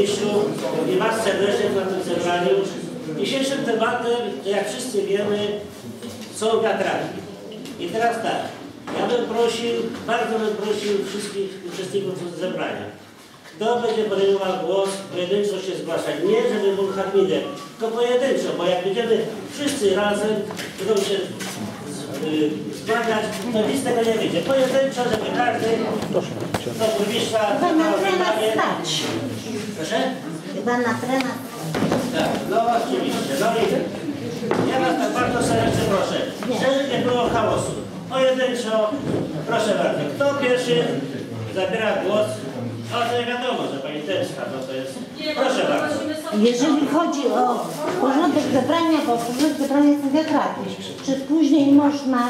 Hadrysiu, pewnie was serdecznie na tym zebraniu. Dzisiejszym tematem, jak wszyscy wiemy, są wiatraki. I teraz tak, ja bym prosił, bardzo bym prosił wszystkich uczestników zebrania. Kto będzie podejmował głos, pojedynczo się zgłasza. Nie, żeby był harmidem, tylko pojedynczo, bo jak będziemy wszyscy razem, będą się składać, to nic z tego nie wyjdzie. Pojedynczo, żeby każdy, kto burmistrza... Chyba na trena stać. Proszę? Chyba na trena. Tak, no oczywiście, no i... Ja was tak bardzo serdecznie proszę, żeby nie było chaosu. Pojedynczo, proszę bardzo, kto pierwszy zabiera głos? Ale wiadomo, że pani Teczka, no to jest... Proszę bardzo. Jeżeli chodzi o porządek zebrania, bo porządek zebrania jest wiatraki. Czy później można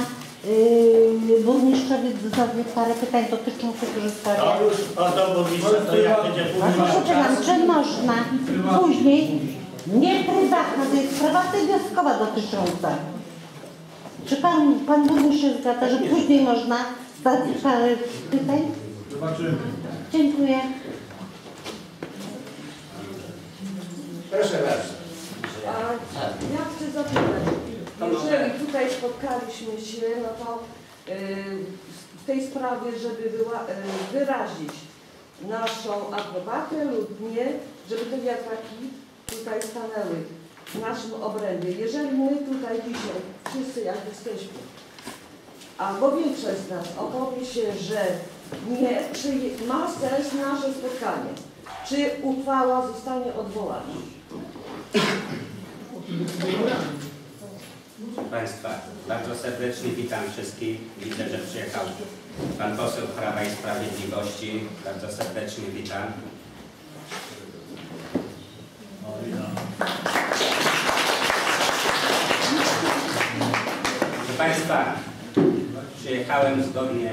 burmistrzowi zadać parę pytań dotyczących korzystania? No już, oto burmistrz, to jak będzie później. Przepraszam, czy można później... Nie prywatna, to jest prywatna wioskowa dotycząca. Czy pan burmistrz się zgadza, że później można zadać parę pytań? Zobaczymy. Dziękuję. Proszę bardzo. Ja chcę zapytać, jeżeli tutaj spotkaliśmy się, no to w tej sprawie, żeby wyrazić naszą aprobatę lub nie, żeby te wiatraki tutaj stanęły w naszym obrębie. Jeżeli my tutaj dzisiaj, wszyscy jak jesteśmy, albo większość z nas opowie się, że nie, czy ma sens nasze spotkanie, czy uchwała zostanie odwołana? Proszę Państwa, bardzo serdecznie witam wszystkich. Widzę, że przyjechał pan poseł Prawa i Sprawiedliwości. Bardzo serdecznie witam. Proszę Państwa, przyjechałem zgodnie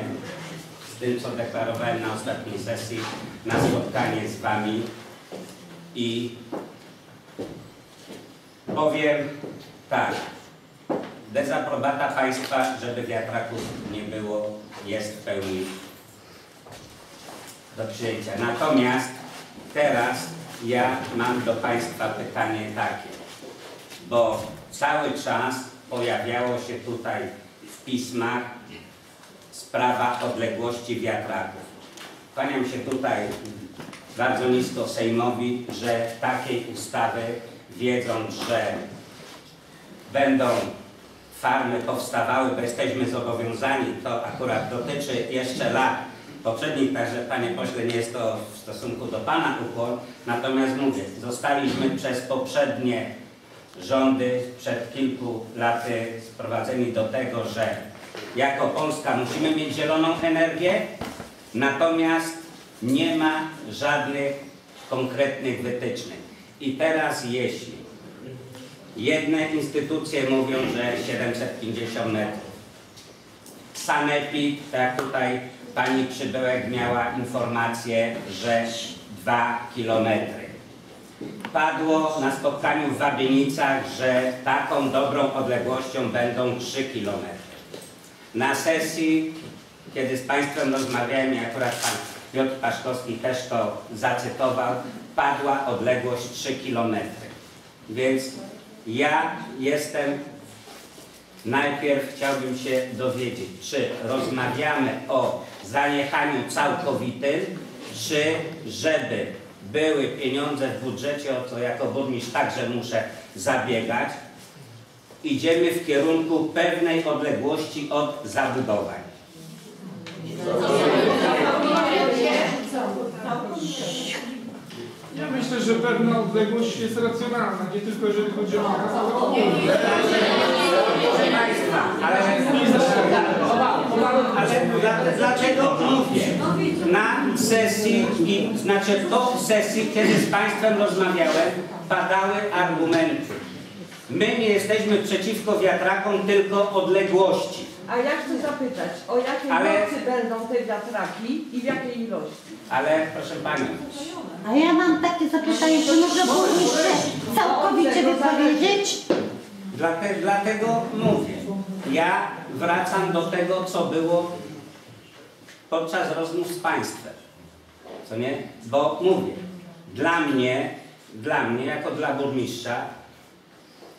z tym, co deklarowałem na ostatniej sesji, na spotkanie z Wami i powiem tak, dezaprobata Państwa, żeby wiatraków nie było, jest w pełni do przyjęcia. Natomiast teraz ja mam do Państwa pytanie takie, bo cały czas pojawiało się tutaj w pismach sprawa odległości wiatraków. Kłaniam się tutaj bardzo nisko Sejmowi, że takiej ustawy, wiedząc, że będą farmy powstawały, bo jesteśmy zobowiązani, to akurat dotyczy jeszcze lat poprzednich, także panie pośle, nie jest to w stosunku do pana ukłon, natomiast mówię, zostaliśmy przez poprzednie rządy przed kilku laty sprowadzeni do tego, że jako Polska musimy mieć zieloną energię, natomiast nie ma żadnych konkretnych wytycznych. I teraz jeśli jedne instytucje mówią, że 750 metrów, Sanepid, tak tutaj pani Przybyłek miała informację, że 2 km. Padło na spotkaniu w Wabinicach, że taką dobrą odległością będą 3 km. Na sesji, kiedy z Państwem rozmawiałem, i akurat pan Piotr Paszkowski też to zacytował, padła odległość 3 km. Więc ja jestem... Najpierw chciałbym się dowiedzieć, czy rozmawiamy o zaniechaniu całkowitym, czy żeby były pieniądze w budżecie, o co jako burmistrz także muszę zabiegać, idziemy w kierunku pewnej odległości od zabudowań. Ja myślę, że pewna odległość jest racjonalna, nie tylko jeżeli chodzi o... Proszę Państwa, ale dlaczego mówię? Na sesji, znaczy po sesji, kiedy z Państwem rozmawiałem, padały argumenty. My nie jesteśmy przeciwko wiatrakom, tylko odległości. A ja chcę zapytać, o jakiej mocy będą te wiatraki i w jakiej ilości? Ale proszę Pani... A ja mam takie zapytanie, czy może burmistrz całkowicie wypowiedzieć? Dlatego mówię. Ja wracam do tego, co było podczas rozmów z Państwem. Co nie? Bo mówię, Dla mnie, jako dla burmistrza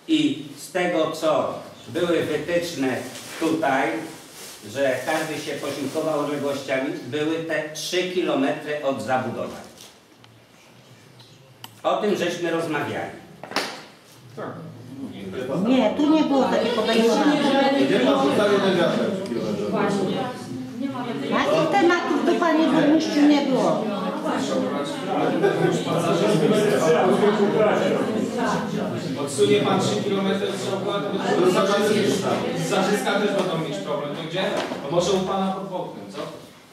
i z tego, co były wytyczne tutaj, że każdy się posiłkował odległościami, były te 3 km od zabudowań. O tym żeśmy rozmawiali. Tak. Nie, tu nie było takiego podejmowania. Gdzie pan zostawił ten wiatrak? Właśnie. Takich tematów do pani burmistrzu nie było. Odsunie pan 3 km z okładu, to Zarzyska też będą mieć problem. To gdzie? To może u pana pod oknem, co?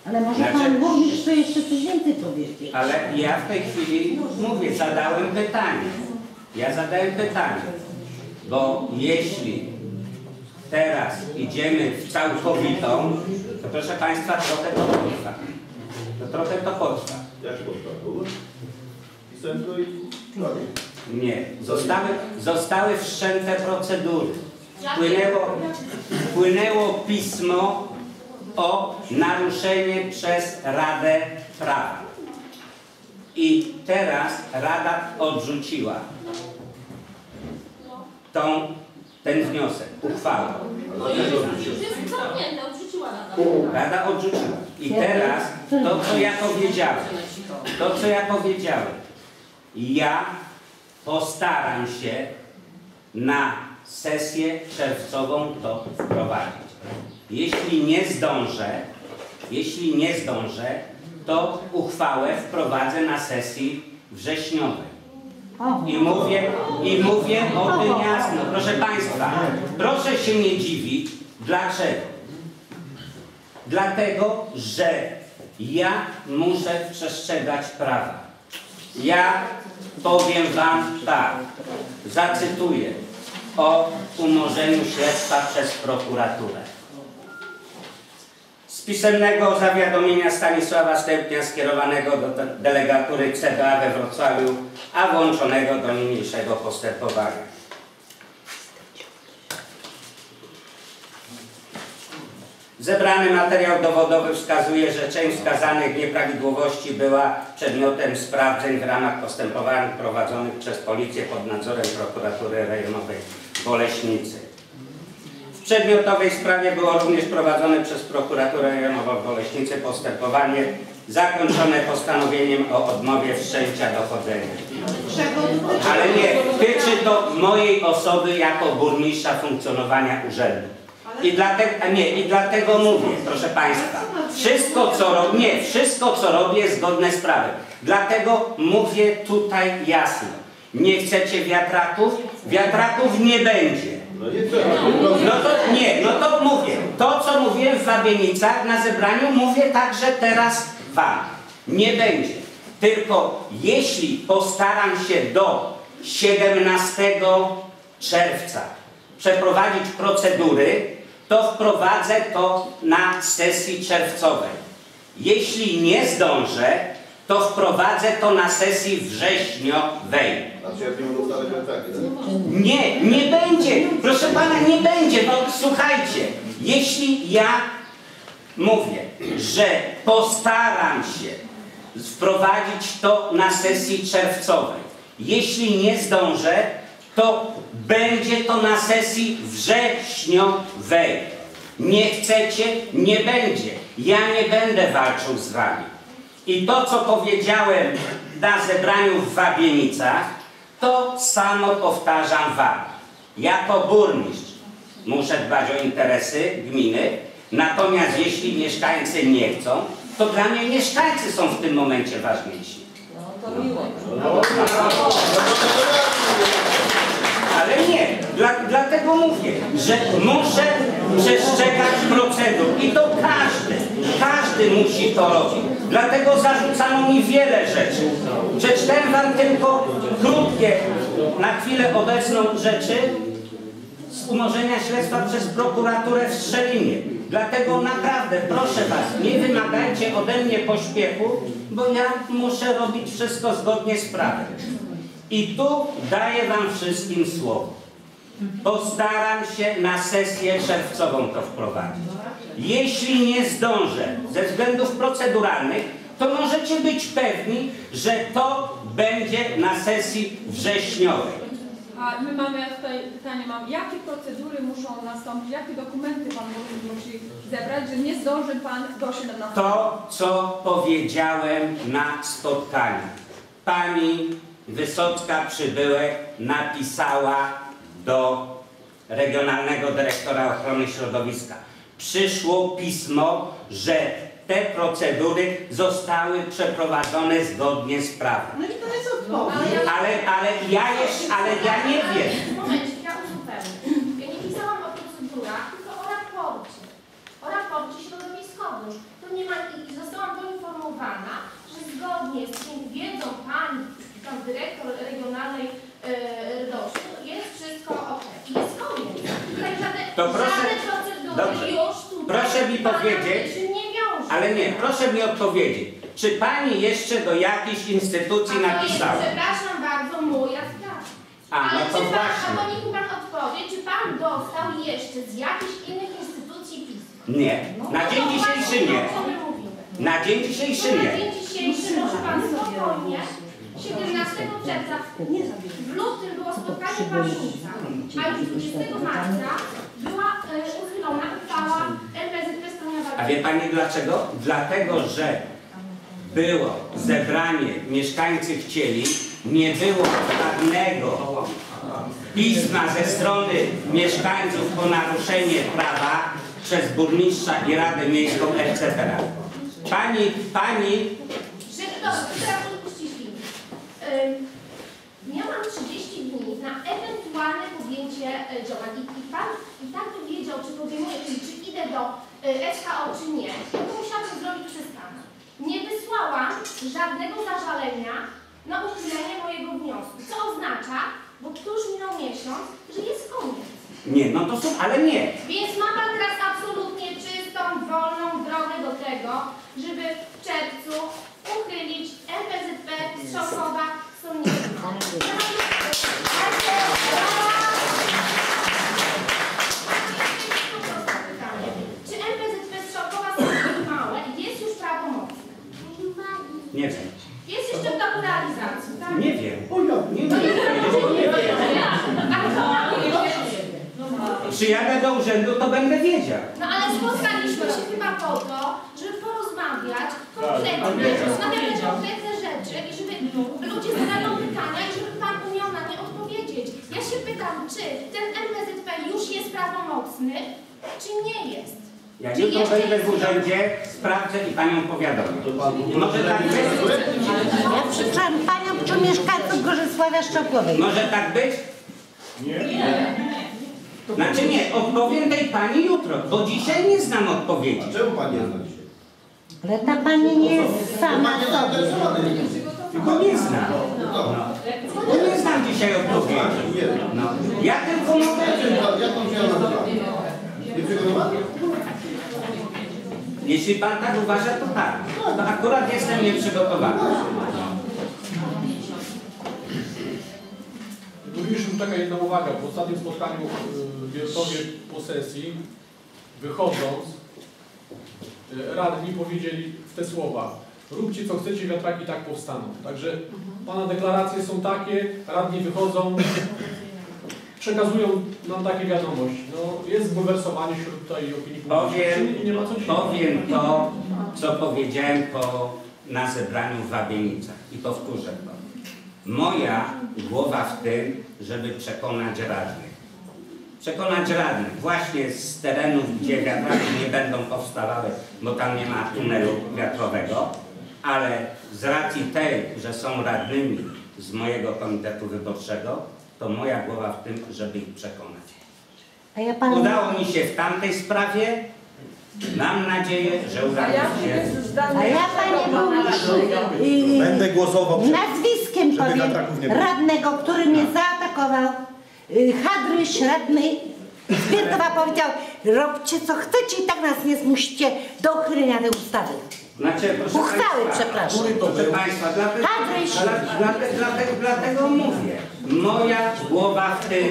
Ale może pan burmistrz jeszcze coś więcej powiedzieć. Ale ja w tej chwili mówię, zadałem pytanie. Ja zadałem pytanie, bo jeśli teraz idziemy w całkowitą, to proszę państwa, trochę to potrwa. Nie. Zostały wszczęte procedury. Wpłynęło pismo o naruszenie przez Radę Prawa. I teraz Rada odrzuciła ten wniosek, uchwałę. Rada odrzuciła. I teraz to, co ja powiedziałem, ja postaram się na sesję czerwcową to wprowadzić. Jeśli nie zdążę, to uchwałę wprowadzę na sesji wrześniowej. I mówię o tym jasno. Proszę państwa, proszę się nie dziwić. Dlaczego? Dlatego, że ja muszę przestrzegać prawa. Ja powiem wam tak, zacytuję o umorzeniu śledztwa przez prokuraturę. Z pisemnego zawiadomienia Stanisława Stępnia skierowanego do delegatury CBA we Wrocławiu, a włączonego do niniejszego postępowania. Zebrany materiał dowodowy wskazuje, że część wskazanych nieprawidłowości była przedmiotem sprawdzeń w ramach postępowań prowadzonych przez Policję pod nadzorem Prokuratury Rejonowej w Boleśnicy. W przedmiotowej sprawie było również prowadzone przez Prokuraturę Rejonową w Boleśnicy postępowanie zakończone postanowieniem o odmowie wszczęcia dochodzenia. Ale nie, tyczy to mojej osoby jako burmistrza funkcjonowania urzędu. I dlatego mówię, proszę państwa, wszystko co robię jest zgodne z prawem. Dlatego mówię tutaj jasno. Nie chcecie wiatraków? Wiatraków nie będzie. No to mówię. To, co mówiłem w Wawienicach na zebraniu, mówię także teraz wam. Nie będzie. Tylko jeśli postaram się do 17 czerwca przeprowadzić procedury, to wprowadzę to na sesji czerwcowej. Jeśli nie zdążę, to wprowadzę to na sesji wrześniowej. Nie, nie będzie. Proszę pana, nie będzie. No słuchajcie, jeśli ja mówię, że postaram się wprowadzić to na sesji czerwcowej, jeśli nie zdążę, to będzie to na sesji wrześniowej. Nie chcecie, nie będzie. Ja nie będę walczył z wami. I to, co powiedziałem na zebraniu w Wawienicach, to samo powtarzam wam. Jako burmistrz muszę dbać o interesy gminy, natomiast jeśli mieszkańcy nie chcą, to dla mnie mieszkańcy są w tym momencie ważniejsi. No to miło. Ale nie, dlatego mówię, że muszę przestrzegać procedur i to każdy musi to robić. Dlatego zarzucano mi wiele rzeczy. Przeczytałem wam tylko krótkie, na chwilę obecną rzeczy z umorzenia śledztwa przez prokuraturę w Strzelinie. Dlatego naprawdę, proszę was, nie wymagajcie ode mnie pośpiechu, bo ja muszę robić wszystko zgodnie z prawem. I tu daję wam wszystkim słowo. Postaram się na sesję czerwcową to wprowadzić. Jeśli nie zdążę ze względów proceduralnych, to możecie być pewni, że to będzie na sesji wrześniowej. A my mamy tutaj pytanie, jakie procedury muszą nastąpić, jakie dokumenty pan musi zebrać, że nie zdąży pan do 17. To, co powiedziałem na spotkaniu. Pani Wysocka-Przybyłek napisała do Regionalnego Dyrektora Ochrony Środowiska. Przyszło pismo, że te procedury zostały przeprowadzone zgodnie z prawem. No i to jest odpowiedź. Ale ja nie wiem. Momencik, ja uzupełnię. Ja nie pisałam o procedurach, tylko o raporcie. O raporcie środowiskowym. To nie ma, i zostałam poinformowana, że zgodnie z tym wiedzą pani, pan dyrektor regionalnej RDOS-u, jest wszystko ok. Jest koniec. To proszę, proszę mi powiedzieć. Ale nie, proszę mi odpowiedzieć, czy pani jeszcze do jakiejś instytucji napisała? Przepraszam bardzo, moja sprawa. Ale no czy pan, albo niech mi pan odpowie, czy pan dostał jeszcze z jakichś innych instytucji pism? Nie, na dzień dzisiejszy nie. Na dzień dzisiejszy nie. Na dzień dzisiejszy może pan spokojnie. 17 czerwca w lutym było spotkanie Wawinicy, a już 20 marca była uchylona uchwała MPZP Stronia. A wie pani dlaczego? Dlatego, że było zebranie, mieszkańcy chcieli, nie było żadnego pisma ze strony mieszkańców po naruszenie prawa przez burmistrza i Radę Miejską, etc. Miałam 30 dni na ewentualne podjęcie działań i pan i tak by wiedział, czy podejmuję, czy idę do SKO, czy nie, to musiałabym zrobić przez pana. Nie wysłałam żadnego zażalenia na uchylenie mojego wniosku, co oznacza, bo tu już minął miesiąc, że jest koniec. Nie, no to są, ale nie. Więc ma pan teraz absolutnie czystą, wolną drogę do tego, żeby w czerwcu uchylić MPZP Strzałkowa. Czy MPZP Strzałkowa są zbyt małe i jest już prawomocne? Nie wiem. Jest jeszcze w toku realizacji, tak? Nie wiem. Przyjadę do urzędu, to będę wiedział. No ale spotkaliśmy się chyba po to, żeby porozmawiać konkretne rzeczy i żeby ludzie zadają pytania i żeby pan umiał na nie odpowiedzieć. Ja się pytam, czy ten MPZP już jest prawomocny, czy nie jest? Jak jutro będę w urzędzie, sprawdzę i panią powiadomię. Może tak być? Ja przyszłam panią, czy mieszkańców Gorzesławia-Szczałkowej. Może tak być? Nie. Znaczy nie, odpowiem tej pani jutro, bo dzisiaj nie znam odpowiedzi. A czemu pani nie zna dzisiaj? Ale ta pani nie jest sama. Tylko nie znam. Bo nie znam dzisiaj odpowiedzi. Ja tylko mogę... Jeśli pan tak uważa, to tak. To akurat jestem nieprzygotowany. Burmistrzu, taka jedna uwaga. W ostatnim spotkaniu w Biertowie po sesji, wychodząc, radni powiedzieli w te słowa: róbcie co chcecie, wiatraki tak powstaną. Także pana deklaracje są takie, radni wychodzą, przekazują nam takie wiadomości. No, jest zbulwersowanie wśród tutaj opinii publicznej i nie ma co się... Powiem to, co powiedziałem na zebraniu w Wawienicach i powtórzę to. Moja głowa w tym, żeby przekonać radnych. Przekonać radnych właśnie z terenów, gdzie wiatraki nie będą powstawały, bo tam nie ma tunelu wiatrowego, ale z racji tej, że są radnymi z mojego komitetu wyborczego, to moja głowa w tym, żeby ich przekonać. Udało mi się w tamtej sprawie. Mam nadzieję, że uda się. A ja panie będę głosował nazwiskiem powiem radnego, który mnie zaatakował. Hadryś, radny Zbiercowa powiedział: robcie co chcecie i tak nas nie zmusicie do uchylenia tej ustawy. Uchwały, przepraszam. Proszę państwa, dlatego mówię. Moja głowa w tym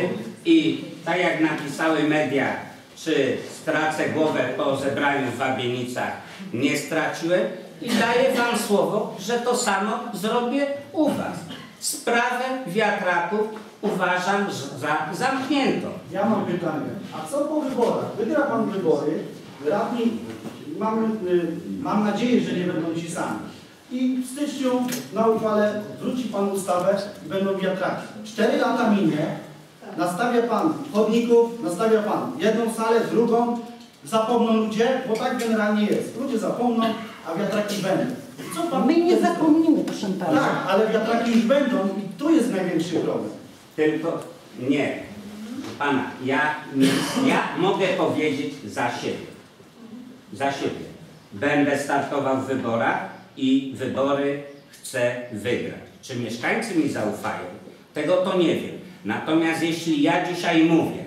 i tak jak napisały media, czy stracę głowę po zebraniu w Wawienicach, nie straciłem i daję wam słowo, że to samo zrobię u was. Sprawę wiatraków uważam za zamkniętą. Ja mam pytanie. A co po wyborach? Wygra pan wybory, radni, mam nadzieję, że nie będą ci sami. I w styczniu na uchwale wróci pan ustawę i będą wiatraki. 4 lata minie, nastawia pan chodników, nastawia pan jedną salę, drugą. Zapomną ludzie, bo tak generalnie jest. Ludzie zapomną, a wiatraki będą. Co pan My nie zapomnimy, proszę pana. Tak, ale wiatraki już będą i tu jest największy problem. Tylko nie. Pana, ja mogę powiedzieć za siebie. Za siebie. Będę startował w wyborach i wybory chcę wygrać. Czy mieszkańcy mi zaufają? Tego to nie wiem. Natomiast jeśli ja dzisiaj mówię,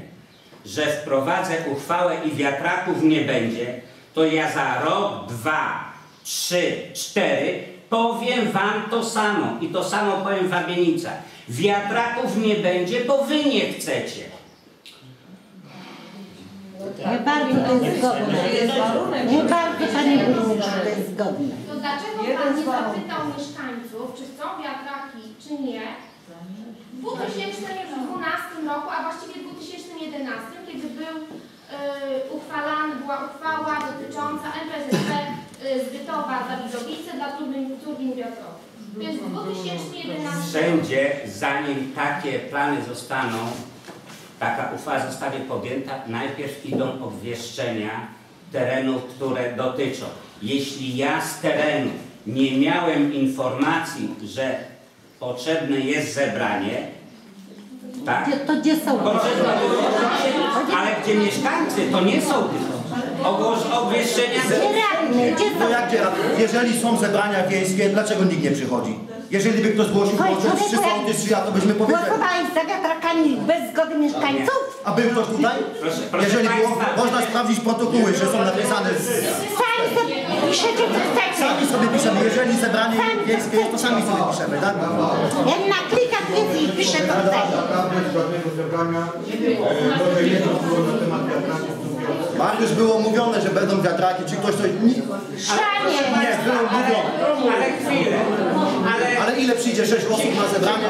że wprowadzę uchwałę i wiatraków nie będzie, to ja za rok, 2, 3, 4 powiem wam to samo. I to samo powiem w Wawienicach. Wiatraków nie będzie, bo wy nie chcecie. Nie bardzo to jest zgodne. Nie bardzo, panie burmistrzu, to jest zgodne. To dlaczego pan nie zapytał mieszkańców, czy chcą wiatraki, czy nie? W 2012 roku, a właściwie w 2011, kiedy była uchwała dotycząca MPZP Zbytowa dla Widowice dla turbin wiatrowych. Więc w 2011 wszędzie, zanim takie plany zostaną, taka uchwała zostanie podjęta, najpierw idą obwieszczenia terenów, które dotyczą. Jeśli ja z terenu nie miałem informacji, że potrzebne jest zebranie, tak? To gdzie są? Ale gdzie mieszkańcy, to nie są obwieszczenia. Jeżeli są zebrania wiejskie, dlaczego nikt nie przychodzi? Jeżeli by ktoś zgłosił czy sołtys, czy ja, to byśmy powiedzieli. Głosowali za wiatrakami bez zgody mieszkańców? A był ktoś tutaj? Jeżeli było, można sprawdzić protokoły, że są napisane sami sobie piszemy, jeżeli zebranie wiejskie jest, to sami sobie piszemy, tak? Ja na klikach więcej i piszę to tutaj. Już było mówione, że będą wiatraki, czy ktoś coś... Nie, było mówione. Ale chwilę. Ale ile przyjdzie 6 osób na zebranie?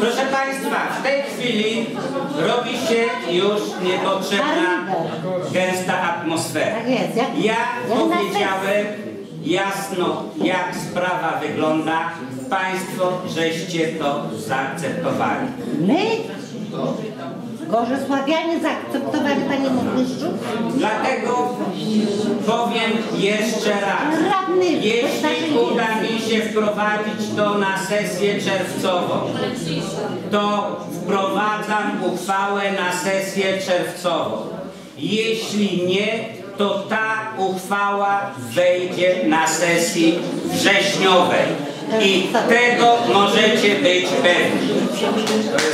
Proszę Państwa, w tej chwili robi się już niepotrzebna, gęsta atmosfera. Ja powiedziałem jasno, jak sprawa wygląda. Państwo żeście to zaakceptowali. My? Gorzesławianie zaakceptowali, panie burmistrzu? Dlatego powiem jeszcze raz. Jeśli uda mi się wprowadzić to na sesję czerwcową, to wprowadzam uchwałę na sesję czerwcową. Jeśli nie, to ta uchwała wejdzie na sesji wrześniowej. I tego możecie być pewni.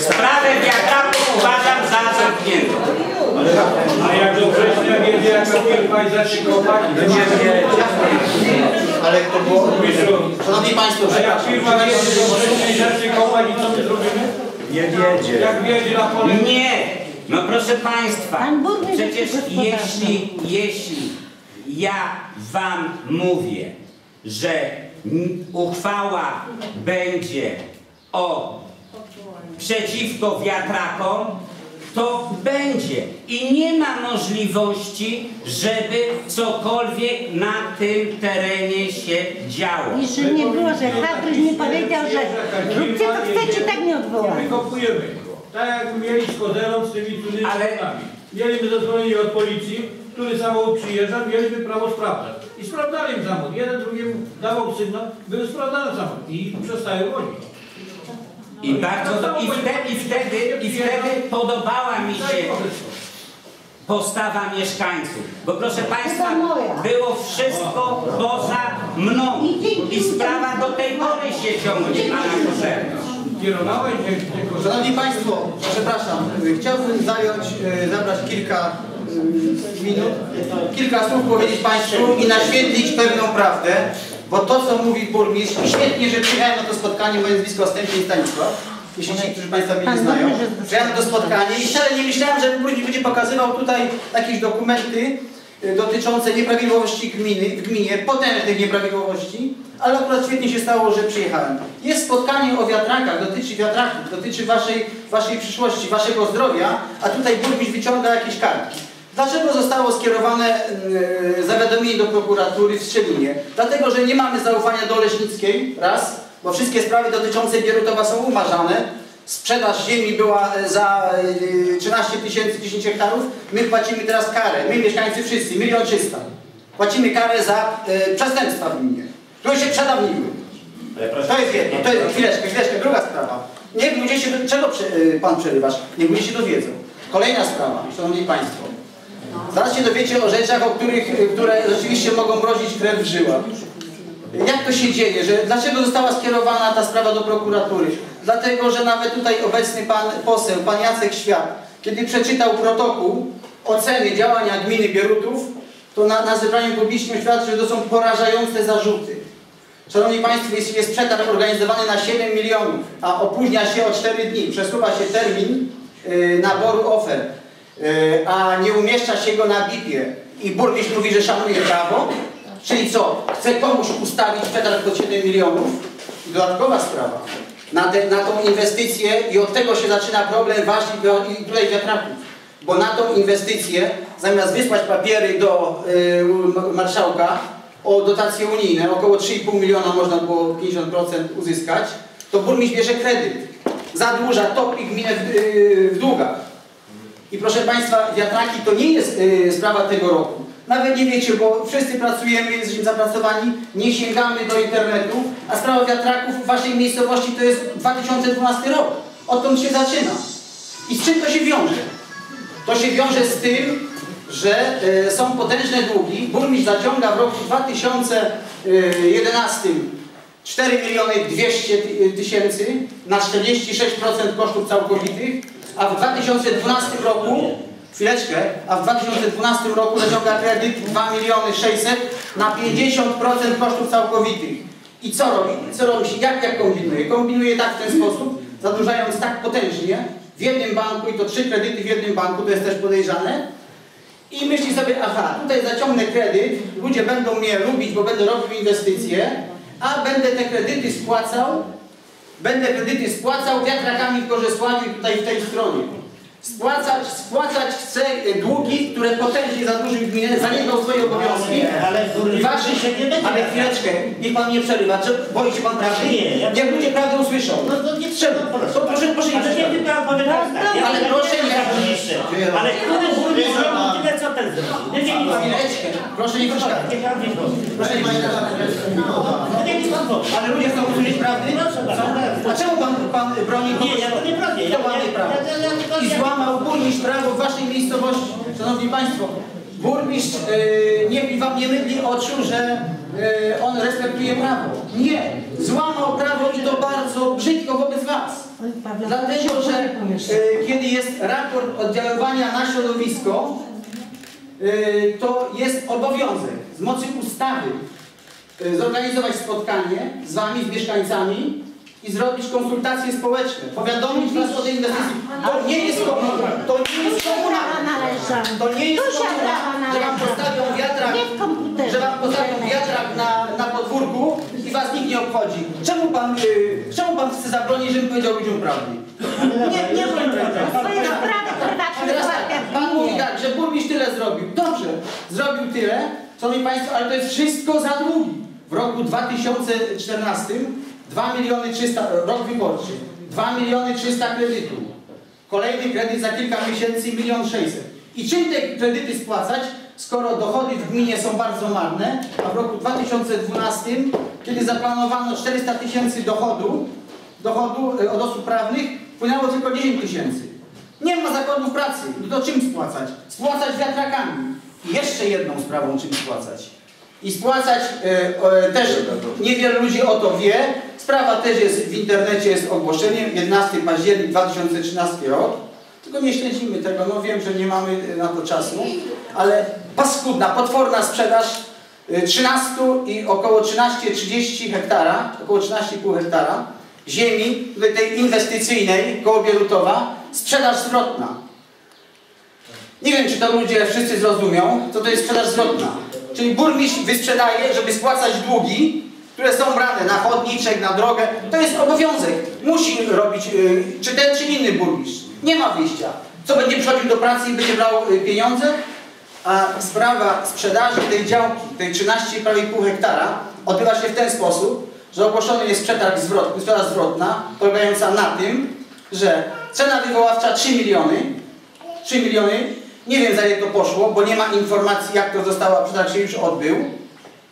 Sprawę wiatraków uważam za zamkniętą. A jak do września wiedzie, jak robię państwa szykować, ale to było... Szanowni Państwo, a jak firma wiedzie, i co my zrobimy? Nie wiedzie. Jak wiedzie na pole... Nie! No proszę Państwa, przecież jeśli ja wam mówię, że uchwała będzie przeciwko wiatrakom, to będzie i nie ma możliwości, żeby cokolwiek na tym terenie się działo. I że nie było, że Hadryś mi powiedział, że róbcie to chcecie, tak nie odwołamy. Wykopujemy go. Tak jak mieli z Koderą, z tymi cudzymi sprawami. Mieliby zadzwonili od policji, który samochód przyjeżdża, mieliby prawo sprawdzać. I sprawdzali im samochód. Jeden drugiemu dawał sygnał, był sprawdzany samochód i przestają wozić. I wtedy podobała mi się postawa mieszkańców. Bo proszę Państwa, było wszystko poza mną. I sprawa do tej pory się ciągnie na zewnątrz. Szanowni Państwo, przepraszam, chciałbym zabrać kilka minut, kilka słów powiedzieć Państwu i naświetlić pewną prawdę, bo to, co mówi burmistrz, świetnie, że przyjechałem na to spotkanie, moje nazwisko Stępnia i Stanisław, jeśli ci, którzy Państwa mnie nie znają, przyjechałem na to spotkanie i wcale nie myślałem, że burmistrz będzie pokazywał tutaj jakieś dokumenty, dotyczące nieprawidłowości gminy, w gminie, potężnych nieprawidłowości, ale akurat świetnie się stało, że przyjechałem. Jest spotkanie o wiatrakach, dotyczy wiatraków, dotyczy waszej przyszłości, waszego zdrowia, a tutaj burmistrz wyciąga jakieś kartki. Dlaczego zostało skierowane zawiadomienie do prokuratury w Strzelinie? Dlatego, że nie mamy zaufania do Leśnickiej, raz, bo wszystkie sprawy dotyczące Bierutowa są umarzane. Sprzedaż ziemi była za 13 tysięcy 10 hektarów, my płacimy teraz karę, my mieszkańcy wszyscy, 1 300 000. Płacimy karę za przestępstwa w gminie, które się przedawniły. To jest jedno, to jest chwileczkę, druga sprawa. Niech ludzie się, czego pan przerywasz? Niech ludzie się dowiedzą. Kolejna sprawa, szanowni państwo. Zaraz się dowiecie o rzeczach, które rzeczywiście mogą mrozić krew w żyłach. Jak to się dzieje? Dlaczego została skierowana ta sprawa do prokuratury? Dlatego, że nawet tutaj obecny pan poseł, pan Jacek Świat, kiedy przeczytał protokół oceny działania gminy Bierutów, to na zebraniu publicznym oświadczył, że to są porażające zarzuty. Szanowni państwo, jeśli jest przetarg organizowany na 7 milionów, a opóźnia się o 4 dni, przesuwa się termin naboru ofert, a nie umieszcza się go na BIP-ie i burmistrz mówi, że szanuje prawo, czyli co? Chce komuś ustawić przetarg do 7 milionów? Dodatkowa sprawa. Na tą inwestycję i od tego się zaczyna problem ważnych tutaj wiatraków. Bo na tą inwestycję, zamiast wysłać papiery do marszałka o dotacje unijne, około 3,5 miliona można było 50% uzyskać, to burmistrz bierze kredyt. Zadłuża, topi gminę w długach. I proszę państwa, wiatraki to nie jest sprawa tego roku. Nawet nie wiecie, bo wszyscy pracujemy, jesteśmy zapracowani, nie sięgamy do internetu, a sprawa wiatraków w waszej miejscowości to jest 2012 rok. Odtąd się zaczyna. I z czym to się wiąże? To się wiąże z tym, że są potężne długi. Burmistrz zaciąga w roku 2011 4 200 000 na 46% kosztów całkowitych, a w 2012 roku zaciąga kredyt 2 600 000 na 50% kosztów całkowitych. I co robi? Jak kombinuje? Kombinuje tak w ten sposób, zadłużając tak potężnie w jednym banku, i to 3 kredyty w jednym banku, to jest też podejrzane. I myśli sobie, aha, tutaj zaciągnę kredyt, ludzie będą mnie lubić, bo będę robił inwestycje, a będę te kredyty spłacał, wiatrakami w Gorzesławiu, tutaj w tej stronie. Spłacać chce długi, które potężnie zadłużył gminę, zaniedbał swoje obowiązki. Ale chwileczkę, niech pan nie przerywa. Boi się pan prawdy? Niech ludzie prawdę usłyszą. No nie trzeba. Proszę nie przerywać. Ale proszę nie. Ale który burmistrz zrobił tyle, co ten zrobił? Proszę nie przeszkadzać. Proszę nie przeszkadzać. Ale ludzie chcą usłyszeć prawdy? A czemu pan broni kogoś? Nie, ja to nie bronię. Kto łamie prawo? I złamał burmistrz prawo w waszej miejscowości. Szanowni państwo, burmistrz wam nie mydli oczu, że on respektuje prawo. Nie. Złamał prawo i to bardzo brzydko wobec was. Dlatego, że kiedy jest raport oddziaływania na środowisko, to jest obowiązek z mocy ustawy zorganizować spotkanie z wami, z mieszkańcami, i zrobić konsultacje społeczne, powiadomić was o tej inwestycji. To nie jest komuna, że wam postawią wiatrak, na podwórku i was nikt nie obchodzi. Czemu pan chce zabronić, żebym powiedział ludziom prawdę? Nie broń prawdy. Teraz pan mówi tak, że burmistrz tyle zrobił. Dobrze, zrobił tyle, szanowni państwo, ale to jest wszystko za długi. W roku 2014 2 300 000, rok wyborczy, 2 300 000 kredytu. Kolejny kredyt za kilka miesięcy 1 600 000. I czym te kredyty spłacać, skoro dochody w gminie są bardzo marne, a w roku 2012, kiedy zaplanowano 400 000 dochodu od osób prawnych, wpłynęło tylko 10 000. Nie ma zakładów pracy. No to czym spłacać? Spłacać wiatrakami. I jeszcze jedną sprawą, czym spłacać. I spłacać też niewiele ludzi o to wie. Sprawa też jest w internecie, jest ogłoszeniem, 11 październik 2013 rok. Tylko nie śledzimy tego, no wiem, że nie mamy na to czasu, ale paskudna, potworna sprzedaż 13,30 hektara, około 13,5 hektara ziemi, tej inwestycyjnej koło Bierutowa, sprzedaż zwrotna. Nie wiem, czy to ludzie wszyscy zrozumią, co to jest sprzedaż zwrotna. Czyli burmistrz wysprzedaje, żeby spłacać długi, które są brane na chodniczek, na drogę. To jest obowiązek. Musi robić czy ten, czy inny burmistrz. Nie ma wyjścia. Co będzie przychodził do pracy i będzie brał pieniądze? A sprawa sprzedaży tej działki, tej 13,5 hektara, odbywa się w ten sposób, że ogłoszony jest przetarg zwrotny, sprzedaż zwrotna, polegająca na tym, że cena wywoławcza 3 miliony, nie wiem za ile to poszło, bo nie ma informacji, jak to zostało, a przetarg się już odbył,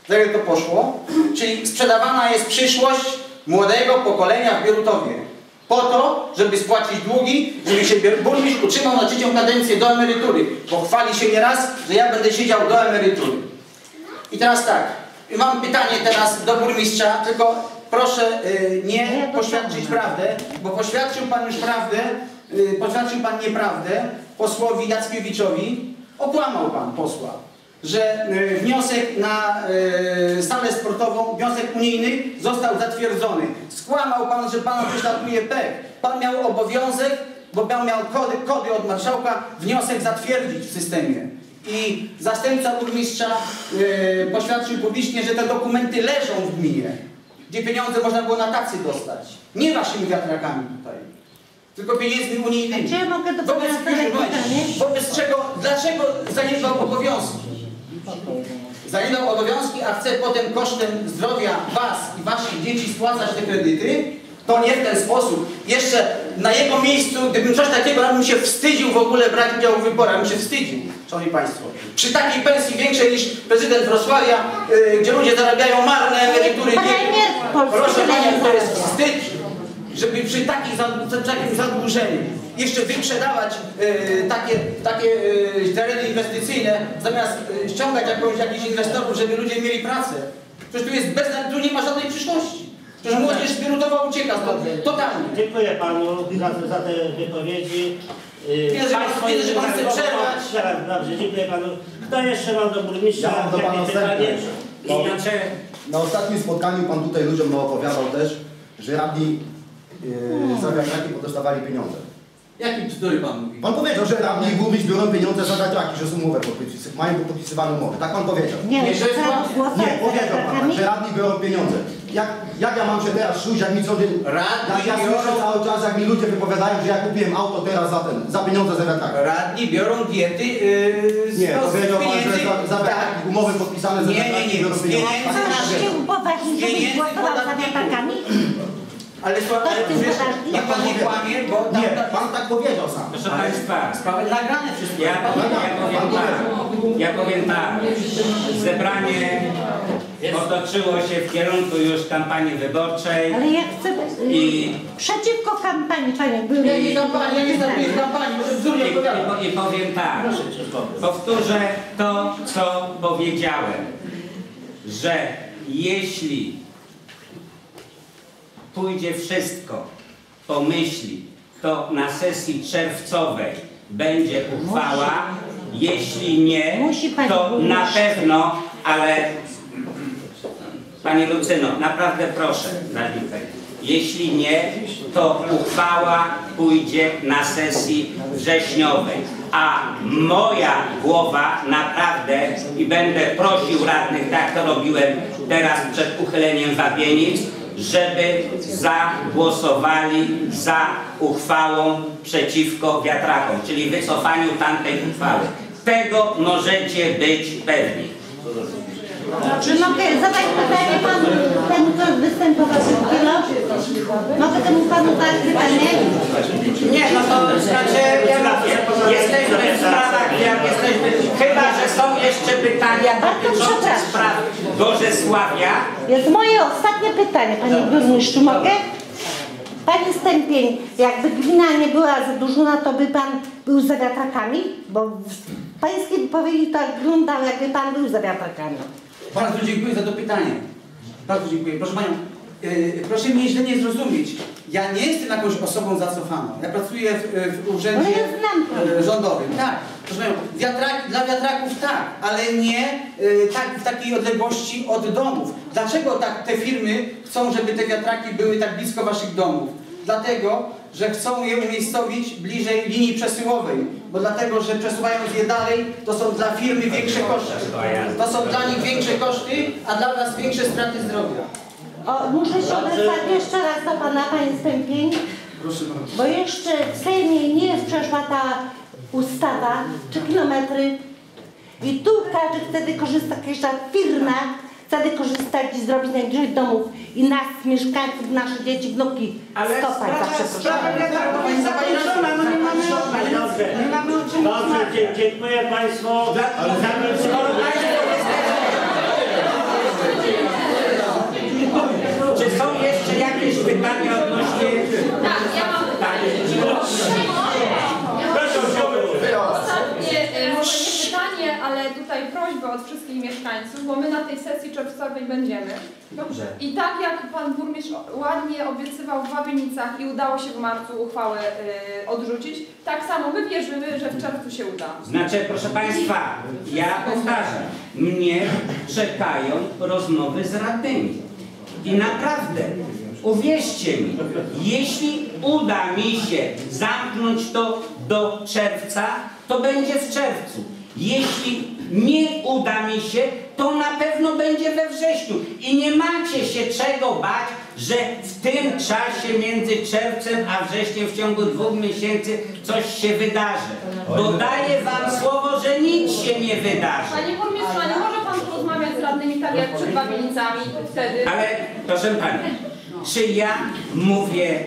za ile to poszło, czyli sprzedawana jest przyszłość młodego pokolenia w Bierutowie, po to, żeby spłacić długi, żeby się burmistrz utrzymał na trzecią kadencję do emerytury, bo chwali się nieraz, że ja będę siedział do emerytury. I teraz tak, mam pytanie teraz do burmistrza, tylko proszę nie poświadczyć prawdę, bo poświadczył pan już prawdę, poświadczył pan nieprawdę posłowi Jackiewiczowi, okłamał pan posła, że wniosek na salę sportową, wniosek unijny został zatwierdzony. Skłamał pan, że pana prześladuje pech. Pan miał obowiązek, bo pan miał kody od marszałka, wniosek zatwierdzić w systemie. I zastępca burmistrza poświadczył publicznie, że te dokumenty leżą w gminie, gdzie pieniądze można było na tacy dostać. Nie waszymi wiatrakami tutaj, tylko pieniędzmi unijnymi. Ja mogę wobec czego, dlaczego zaniedbał obowiązki? Zaniedbał obowiązki, a chce potem kosztem zdrowia was i waszych dzieci spłacać te kredyty? To nie w ten sposób. Jeszcze na jego miejscu, gdybym coś takiego, bym się wstydził w ogóle brać udział w wyborach, bym się wstydził, szanowni państwo. Przy takiej pensji większej niż prezydent Wrocławia, gdzie ludzie zarabiają marne emerytury, proszę panią, to jest wstyd, żeby przy takim zadłużeniu jeszcze wyprzedawać takie tereny inwestycyjne, zamiast ściągać jakichś inwestorów, żeby ludzie mieli pracę. Przecież tu jest tu nie ma żadnej przyszłości. Przecież młodzież z Bierutowa ucieka stąd, totalnie. Dziękuję panu za te wypowiedzi. Wiedzę, że pan chce przerwać. Dobrze, dziękuję panu. Kto jeszcze ma do burmistrza? Ja mam do pana pytanie. Na ostatnim spotkaniu pan tutaj ludziom opowiadał też, że radni zawiatraki podostawali pieniądze. Jakim bzdury pan mówi? Pan powiedział, że radni i burmistrz biorą pieniądze za wiatraki, że są umowę mają podpisywaną umowę. Tak pan powiedział. Nie, powiedział pan, że radni biorą pieniądze. Jak ja mam się teraz czuć, jak mi co dzień... Radni ja biorą... cały czas, jak mi ludzie wypowiadają, że ja kupiłem auto teraz za pieniądze za wiatraki. Radni biorą diety z... Nie, powiedział pan, że za wiatraki umowy podpisane za wiatraki biorą pieniądze. Nie. Ale jak pan nie kłamie, bo tam, nie, pan tak powiedział sam. Proszę państwa, sprawy nagrane wszystko. Ja powiem tak, zebranie otoczyło się w kierunku już kampanii wyborczej. Ale ja chcę... Przeciwko kampanii, panie, były... Nie, powiem tak, powtórzę to, co powiedziałem, że jeśli pójdzie wszystko po myśli, to na sesji czerwcowej będzie uchwała, jeśli nie, to na pewno, ale Pani Lucyno, naprawdę proszę, jeśli nie, to uchwała pójdzie na sesji wrześniowej, a moja głowa naprawdę, i będę prosił radnych, tak to robiłem teraz przed uchyleniem Wabienic, żeby zagłosowali za uchwałą przeciwko wiatrakom, czyli wycofaniu tamtej uchwały. Tego możecie być pewni. Czy mogę zadać pytanie panu temu, kto występował przed chwilą? Mogę temu panu zadać pytanie? Nie, no to znaczy, jesteśmy w sprawach, jak jesteśmy, chyba że są jeszcze pytania dotyczące spraw Gorzesławia. Jest moje ostatnie pytanie, panie burmistrzu, mogę? Panie Stępień, jakby gmina nie była zadłużona, to by pan był za wiatrakami? Bo w pańskiej wypowiedzi tak wyglądało, jakby pan był za wiatrakami. Bardzo dziękuję za to pytanie. Bardzo dziękuję. Proszę panią, proszę mnie źle nie zrozumieć. Ja nie jestem jakąś osobą zacofaną. Ja pracuję w urzędzie rządowym. Tak. Proszę panią, dla wiatraków tak, ale nie tak, w takiej odległości od domów. Dlaczego tak te firmy chcą, żeby te wiatraki były tak blisko waszych domów? Dlatego, że chcą je umiejscowić bliżej linii przesyłowej, bo dlatego, że przesuwając je dalej, to są dla firmy większe koszty. To są dla nich większe koszty, a dla nas większe straty zdrowia. O, muszę się odezwać jeszcze raz do pana, panie Stępień, bo jeszcze w Sejmie nie jest przeszła ta ustawa 3 kilometry i tu każdy wtedy korzysta, każda firma wtedy korzystać i zrobić najbliżej domów i nas, mieszkańców, nasze dzieci, wnuki skopać zawsze. Dobrze, dziękuję państwu. Czy są jeszcze jakieś pytania odnośnie... Tak, ja mam pytanie. Ostatnie, może nie pytanie, ale tutaj prośbę od wszystkich mieszkańców, bo my na tej sesji czerwcowej będziemy. Dobrze. I tak jak pan burmistrz ładnie obiecywał w Wawinicach i udało się w marcu uchwałę odrzucić, tak samo my wierzymy, że w czerwcu się uda. Znaczy, proszę państwa, ja powtarzam, mnie czekają rozmowy z radnymi. I naprawdę, uwierzcie mi, jeśli uda mi się zamknąć to do czerwca, to będzie w czerwcu. Jeśli nie uda mi się, to na pewno będzie we wrześniu. I nie macie się czego bać, że w tym czasie między czerwcem a wrześniem w ciągu 2 miesięcy coś się wydarzy. Dodaję wam słowo, że nic się nie wydarzy. Panie burmistrzu, nie może pan porozmawiać z radnymi tak jak przed Wawienicami wtedy? Ale proszę pani, czy ja mówię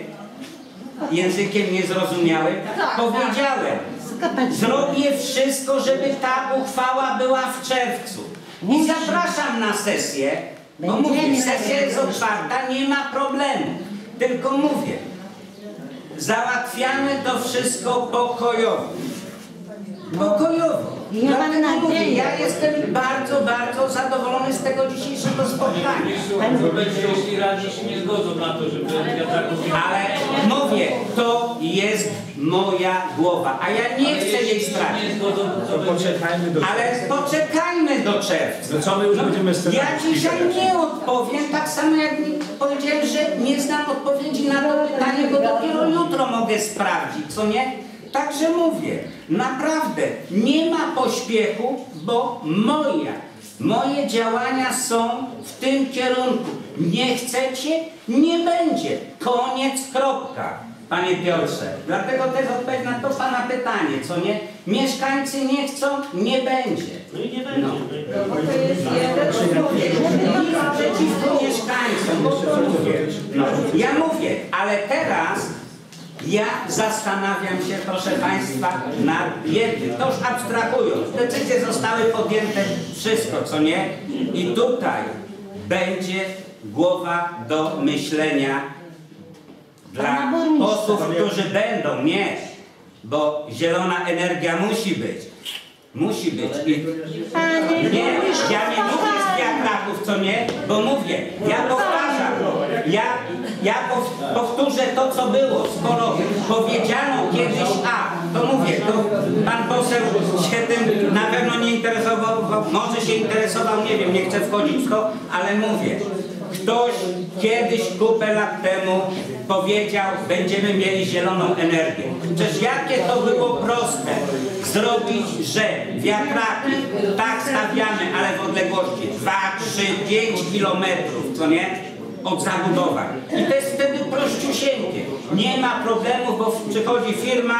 językiem niezrozumiałym? Tak, powiedziałem. Zrobię wszystko, żeby ta uchwała była w czerwcu. I zapraszam na sesję, bo mówię, sesja jest otwarta, nie ma problemu. Tylko mówię, załatwiamy to wszystko pokojowo. Pokojowo. Ja jestem bardzo zadowolony z tego dzisiejszego spotkania. To będzie, jeśli radni się nie zgodzą na to, żeby... Ale mówię, to jest moja głowa, a ja nie chcę jej stracić. Ale poczekajmy do czerwca. Ja dzisiaj nie odpowiem, tak samo jak powiedziałem, że nie znam odpowiedzi na to pytanie, bo dopiero jutro mogę sprawdzić, co nie? Także mówię, naprawdę nie ma pośpiechu, bo moje działania są w tym kierunku. Nie chcecie, nie będzie. Koniec, kropka, panie Piotrze. Dlatego też odpowiedź na to pana pytanie, co nie? Mieszkańcy nie chcą, nie będzie. No i nie będzie. To jest jeden przeciwko mieszkańcom, bo to mówię. Ja mówię, ale teraz... Ja zastanawiam się, proszę państwa, nad jednym. To już abstrahując, decyzje zostały podjęte, wszystko, co nie? I tutaj będzie głowa do myślenia dla posłów, którzy będą mieć, bo zielona energia musi być. Musi być. Nie, ja nie mówię z wiatraków, co nie? Bo mówię, ja powtarzam, ja powtórzę to, co było. Skoro powiedziano kiedyś A, to mówię, to pan poseł się tym na pewno nie interesował, może się interesował, nie wiem, nie chcę wchodzić w to, ale mówię. Ktoś kiedyś kupę lat temu powiedział, będziemy mieli zieloną energię. Przecież jakie to było proste zrobić, że wiatraki tak stawiamy, ale w odległości 2, 3, 5 kilometrów, co nie? Od zabudowań. I to jest wtedy prościusieńkie. Nie ma problemów, bo przychodzi firma,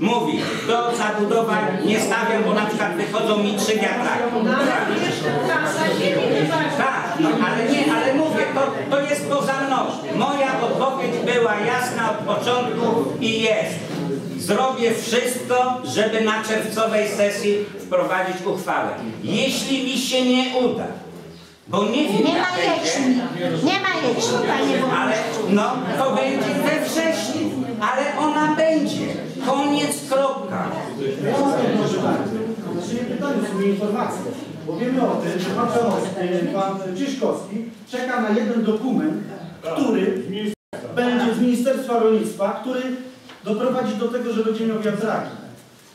mówi, do zabudowań nie stawiam, bo na przykład wychodzą mi 3 wiatraki. Tak, no ale nie, ale mówię, to jest poza mną. Moja odpowiedź była jasna od początku i jest. Zrobię wszystko, żeby na czerwcowej sesji wprowadzić uchwałę. Jeśli mi się nie uda, bo nie wiem, nie ma jeczni, panie burmistrzu. Ale no, to będzie we wrześniu, ale ona będzie. Koniec, kropka. Ja mam pytanie, informację, bo wiemy o tym, że pan Ciszkowski czeka na jeden dokument, który będzie z Ministerstwa Rolnictwa, który doprowadzi do tego, że będzie miał wiatraki.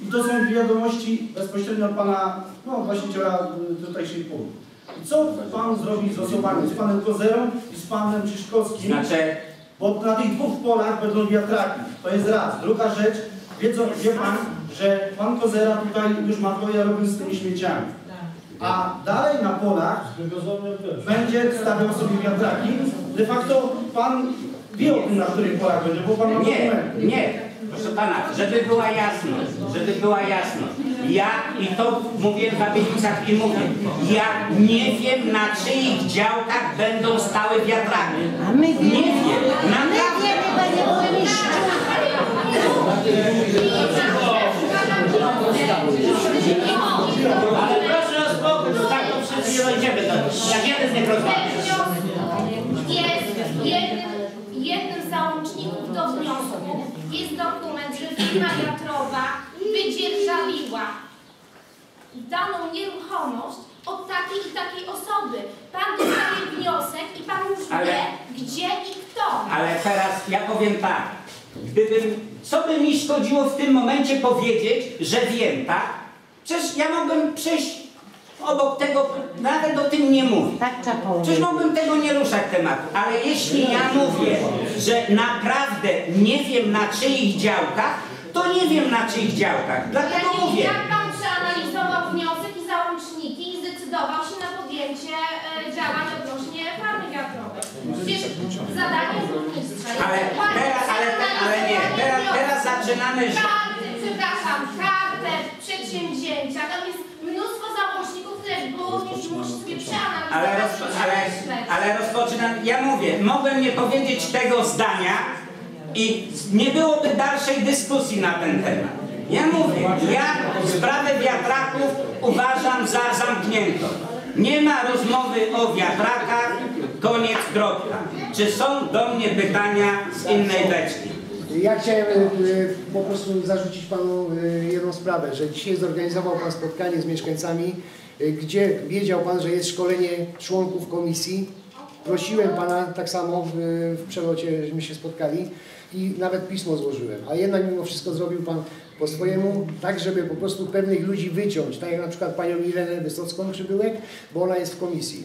I to są wiadomości bezpośrednio pana, no, właściciela tutejszej pół. I co pan zrobi z osobami, z panem Kozerą i z panem Ciszkowskim? Znaczy, Bo na tych dwóch polach będą wiatraki. To jest raz. Druga rzecz, wie pan, że pan Kozera tutaj już ma dwoje robił z tymi śmieciami. A dalej na polach będzie stawiał sobie wiatraki. De facto pan wie o tym, na których polach będzie, bo pan ma dokumenty. Nie. Proszę pana, żeby była jasność, ja i to mówię w Babilicach i mówię, ja nie wiem, na czyich działkach będą stały wiatraki. A my wiemy. Nie wiem, naprawdę. Ale proszę o spokój, bo tak to wszyscy nie będziemy do nich. Jak jeden z nich rozmawiać. Jednym z załączników do wniosku jest dokument, że firma wiatrowa wydzierżawiła daną nieruchomość od takiej i takiej osoby. Pan dostaje wniosek i pan już wie, gdzie i kto. Ale teraz ja powiem tak, co by mi szkodziło w tym momencie powiedzieć, że wiem, tak? Przecież ja mogłem przejść obok tego, nawet o tym nie mówię. Przecież mógłbym tego nie ruszać tematu, ale jeśli ja mówię, że naprawdę nie wiem, na czyich działkach, to nie wiem, na czyich działkach. Dlatego mówię. Jak pan przeanalizował wniosek i załączniki i zdecydował się na podjęcie działań odnośnie farmy wiatrowej? Przecież zadanie burmistrza. Ale teraz zaczynamy. Kartę przedsięwzięcia, tam jest mnóstwo załączników, które było już musi przeanalizować. Ale rozpoczynam, ja mówię, mogłem nie powiedzieć tego zdania i nie byłoby dalszej dyskusji na ten temat. Ja mówię, ja sprawę wiatraków uważam za zamkniętą. Nie ma rozmowy o wiatrakach, koniec, kropka. Czy są do mnie pytania z innej beczki? Ja chciałem po prostu zarzucić panu jedną sprawę, że dzisiaj zorganizował pan spotkanie z mieszkańcami, gdzie wiedział pan, że jest szkolenie członków komisji. Prosiłem pana tak samo w przelocie, żeśmy się spotkali i nawet pismo złożyłem, a jednak mimo wszystko zrobił pan po swojemu, tak żeby po prostu pewnych ludzi wyciąć, tak jak na przykład panią Irenę Wysocką-Przybyłek, bo ona jest w komisji.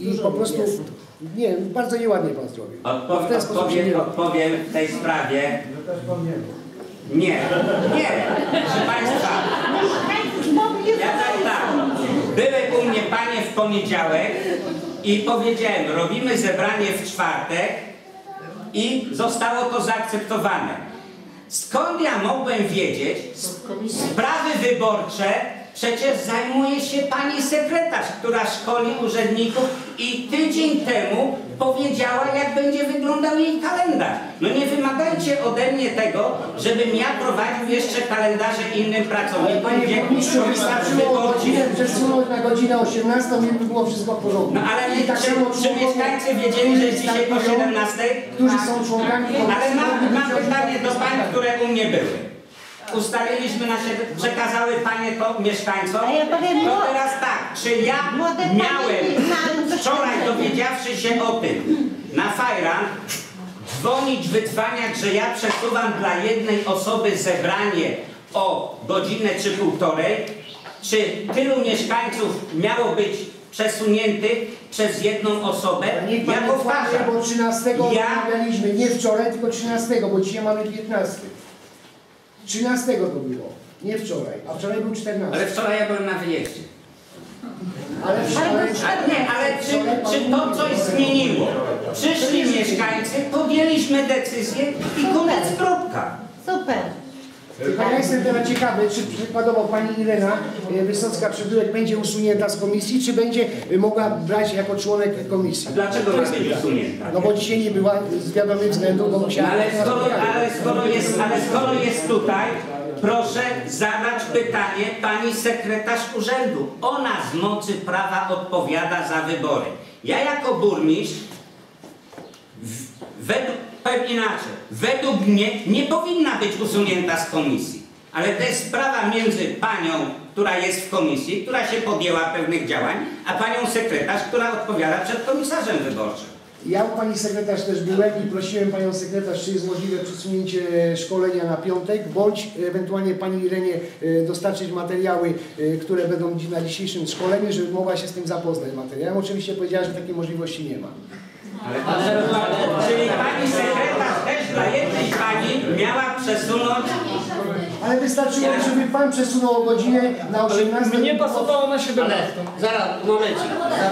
I po prostu, nie, bardzo nieładnie pan zrobił. Odpowiem w tej sprawie. Nie, proszę państwa, ja tak. Były u mnie panie w poniedziałek i powiedziałem, robimy zebranie w czwartek i zostało to zaakceptowane. Skąd ja mogłem wiedzieć? Sprawy wyborcze przecież zajmuje się pani sekretarz, która szkoli urzędników i tydzień temu powiedziała, jak będzie wyglądał jej kalendarz. No nie wymagajcie ode mnie tego, żebym ja prowadził jeszcze kalendarze innym pracownikom. Przesunąć na godzinę 18, by było wszystko w porządku. No ale czy mieszkańcy wiedzieli, że jest dzisiaj po 17? Którzy są członkami komisji. Ale mam pytanie do pań, które u mnie były. Ustaliliśmy nasze, przekazały panie to mieszkańcom. A ja powiem, to teraz tak, czy ja miałem wczoraj, dowiedziawszy się o tym, na fajran dzwonić, wydzwaniać, że ja przesuwam dla jednej osoby zebranie o godzinę czy półtorej? Czy tylu mieszkańców miało być przesunięty przez jedną osobę? Niech pan ja powtarzam, bo 13 rozmawialiśmy, nie wczoraj, tylko 13, bo dzisiaj mamy 15. 13 to było, nie wczoraj, a wczoraj był 14. Ale wczoraj ja byłem na wyjeździe. Ale czy to coś zmieniło? Przyszli mieszkańcy, podjęliśmy decyzję i koniec, kropka. Super. Tylko ja jestem teraz ciekawy, czy przykładowo pani Irena Wysocka-Przybyłek będzie usunięta z komisji, czy będzie mogła brać jako członek komisji. Dlaczego ma być usunięta? No bo dzisiaj nie była z wiadomych względów, bo musiała... Ale skoro jest tutaj, proszę zadać pytanie pani sekretarz urzędu. Ona z mocy prawa odpowiada za wybory. Ja jako burmistrz według mnie nie powinna być usunięta z komisji. Ale to jest sprawa między panią, która jest w komisji, która się podjęła pewnych działań, a panią sekretarz, która odpowiada przed komisarzem wyborczym. Ja u pani sekretarz też byłem i prosiłem panią sekretarz, czy jest możliwe przesunięcie szkolenia na piątek, bądź ewentualnie pani Irenie dostarczyć materiały, które będą na dzisiejszym szkoleniu, żeby mogła się z tym zapoznać materiałem. Oczywiście powiedziała, że takiej możliwości nie ma. Czyli pani sekretarz Ale wystarczyło, żeby pan przesunął o godzinę na 18. Mnie pasowało na 17. Zaraz, momencik.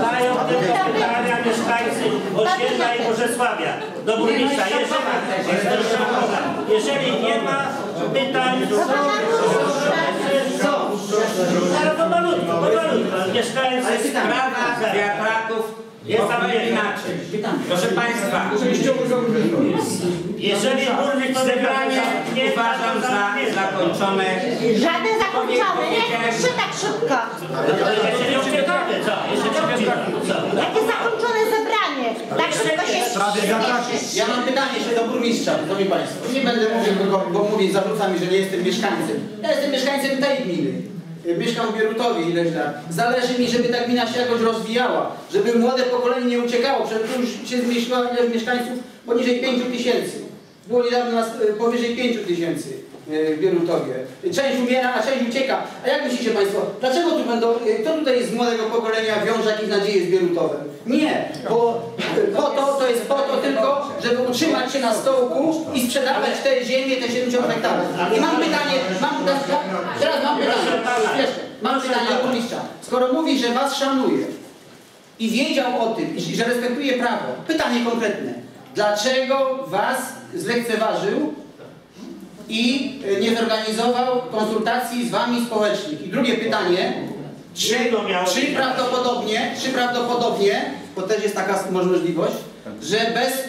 Zadają te pytania mieszkańcy Osiedla i Gorzesławia do burmistrza. Jeżeli nie ma pytań, zaraz pomalutko. Mieszkańcy z Prawa, Wiatraków. Jest tam inaczej. Proszę Państwa, jeżeli burmistrz zebranie nie uważam za zakończone. Żadne zakończone, nie? Trzy tak szybko. Jakie zakończone zebranie? Tak szybko się śpieszy. Ja mam pytanie jeszcze do burmistrza, drodzy Państwo. Nie będę mówił, bo mówię za plecami, że nie jestem mieszkańcem. Ja jestem mieszkańcem tej gminy. Mieszkam w Bierutowie ileś lat. Zależy mi, żeby ta gmina się jakoś rozwijała, żeby młode pokolenie nie uciekało, przecież już się zmniejszyła ilość mieszkańców poniżej 5 tysięcy. Było niedawno nas powyżej 5 tysięcy w Bierutowie. Część umiera, a część ucieka. A jak myślicie Państwo, dlaczego tu będą, kto tutaj jest z młodego pokolenia wiąże jakieś nadzieje z Bierutowem? Nie, bo to jest po to tylko, żeby utrzymać się na stołku i sprzedawać te ziemię, te 70 hektarów. I mam pytanie do burmistrza. Skoro mówi, że was szanuje i wiedział o tym, i że respektuje prawo, pytanie konkretne. Dlaczego was zlekceważył i nie zorganizował konsultacji z wami społecznych? I drugie pytanie, czy prawdopodobnie, bo też jest taka możliwość, że bez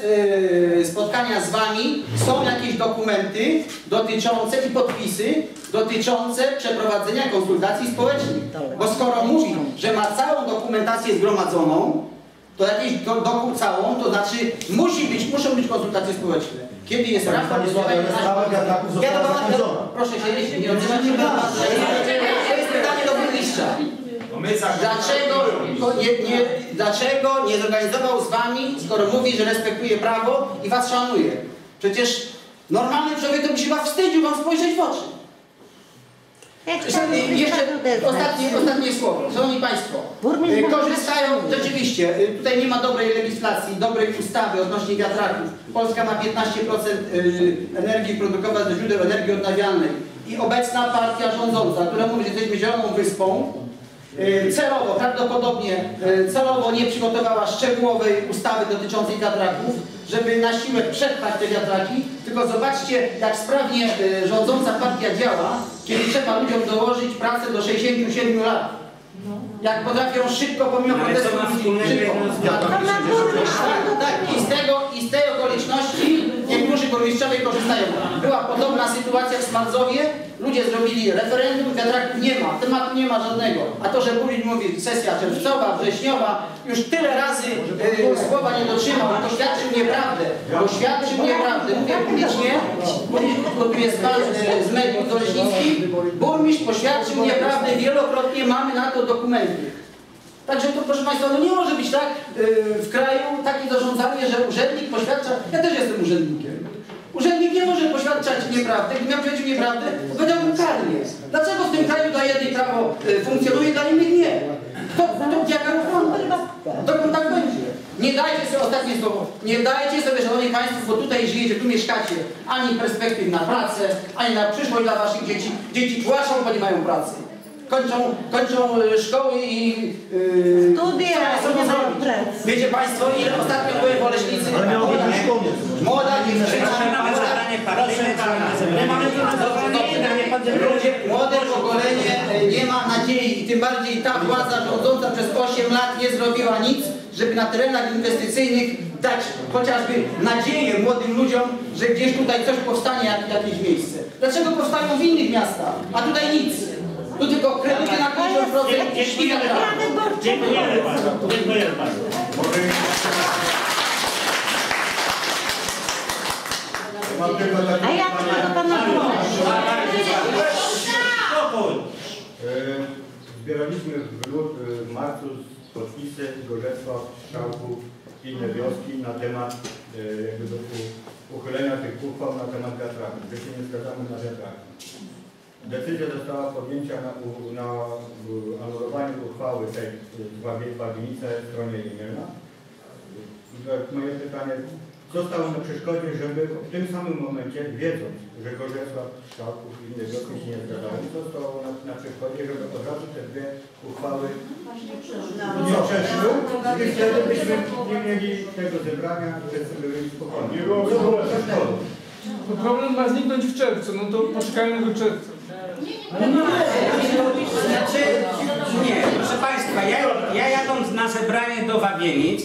spotkania z wami są jakieś dokumenty dotyczące i podpisy dotyczące przeprowadzenia konsultacji społecznych. Bo skoro mówi, że ma całą dokumentację zgromadzoną, to jakieś dokument całą, to znaczy muszą być konsultacje społeczne. Kiedy jest sprawa, proszę się jeśli nie odzywać. To jest pytanie do burmistrza. Dlaczego nie zorganizował z wami, skoro mówi, że respektuje prawo i was szanuje? Przecież normalny człowiek to by się was wstydził, wam spojrzeć w oczy. Jeszcze ostatnie słowo. Szanowni Państwo, korzystają rzeczywiście, tutaj nie ma dobrej legislacji, dobrej ustawy odnośnie wiatraków. Polska ma 15% energii produkować ze źródeł energii odnawialnej i obecna partia rządząca, która mówi, że jesteśmy zieloną wyspą, celowo nie przygotowała szczegółowej ustawy dotyczącej wiatraków, żeby na siłę przepchać te wiatraki, tylko zobaczcie, jak sprawnie rządząca partia działa, kiedy trzeba ludziom dołożyć pracę do 67 lat. Jak potrafią szybko, pomimo protestu, i z tej okoliczności niektórzy burmistrzowie korzystają. Była podobna sytuacja w Smarzowie, ludzie zrobili referendum, wiatraków nie ma, tematu nie ma żadnego. A to, że burmistrz mówi, sesja czerwcowa, wrześniowa, już tyle razy słowa nie dotrzymał, to świadczy nieprawdę. Bo świadczy nieprawdę, mówię publicznie, bo tu jest pan z mediów do Leśnicki, burmistrz poświadczył nieprawdę, wielokrotnie mamy na to dokumenty. Także to, proszę Państwa, no nie może być tak w kraju takie zarządzanie, że urzędnik poświadcza, ja też jestem urzędnikiem. Urzędnik nie może poświadczać nieprawdy, gdy miał powiedzieć nieprawdę, powiedziałbym karnie. Dlaczego w tym kraju dla jednej prawo funkcjonuje, dla innych nie? To jaka uchwała? Dokąd tak będzie? Nie dajcie sobie, ostatnie słowo, nie dajcie sobie, szanowni Państwo, bo tutaj żyjecie, tu mieszkacie, ani perspektyw na pracę, ani na przyszłość dla waszych dzieci. Dzieci płaszą, bo nie mają pracy. Kończą szkoły i studia, wiecie Państwo, ile ostatnio były w Oleśnicy, młoda dziewczyna, młode pokolenie nie ma nadziei i tym bardziej ta władza rządząca przez 8 lat nie zrobiła nic, żeby na terenach inwestycyjnych dać chociażby nadzieję młodym ludziom, że gdzieś tutaj coś powstanie, jakieś miejsce. Dlaczego powstają w innych miastach, a tutaj nic? Tu tylko kredyty na 50% i tak dalej. Dziękujemy bardzo. Dziękujemy bardzo. A ja tylko do pana zbieraliśmy wlód w marcu podpisy Gorzesław-Szczałków i inne wioski na temat uchylenia tych uchwał na temat wiatraków, że się nie zgadzamy na wiatraki. Decyzja została podjęta na anulowaniu uchwały tej Wawinice, Stronie i Jemielna. Moje pytanie, Został on na przeszkodzie, żeby w tym samym momencie, wiedząc, że Gorzesław, Strzałków i inne bloki się nie zgadzały, został on na przeszkodzie, żeby od razu te dwie uchwały nie przeszły i wtedy byśmy nie mieli tego zebrania, żebyśmy byli spokojni. To było przeszkodą. Bo problem ma zniknąć w czerwcu, no to poczekajmy do czerwca. Znaczy, nie, proszę Państwa, ja jadąc na zebranie do Wawinic,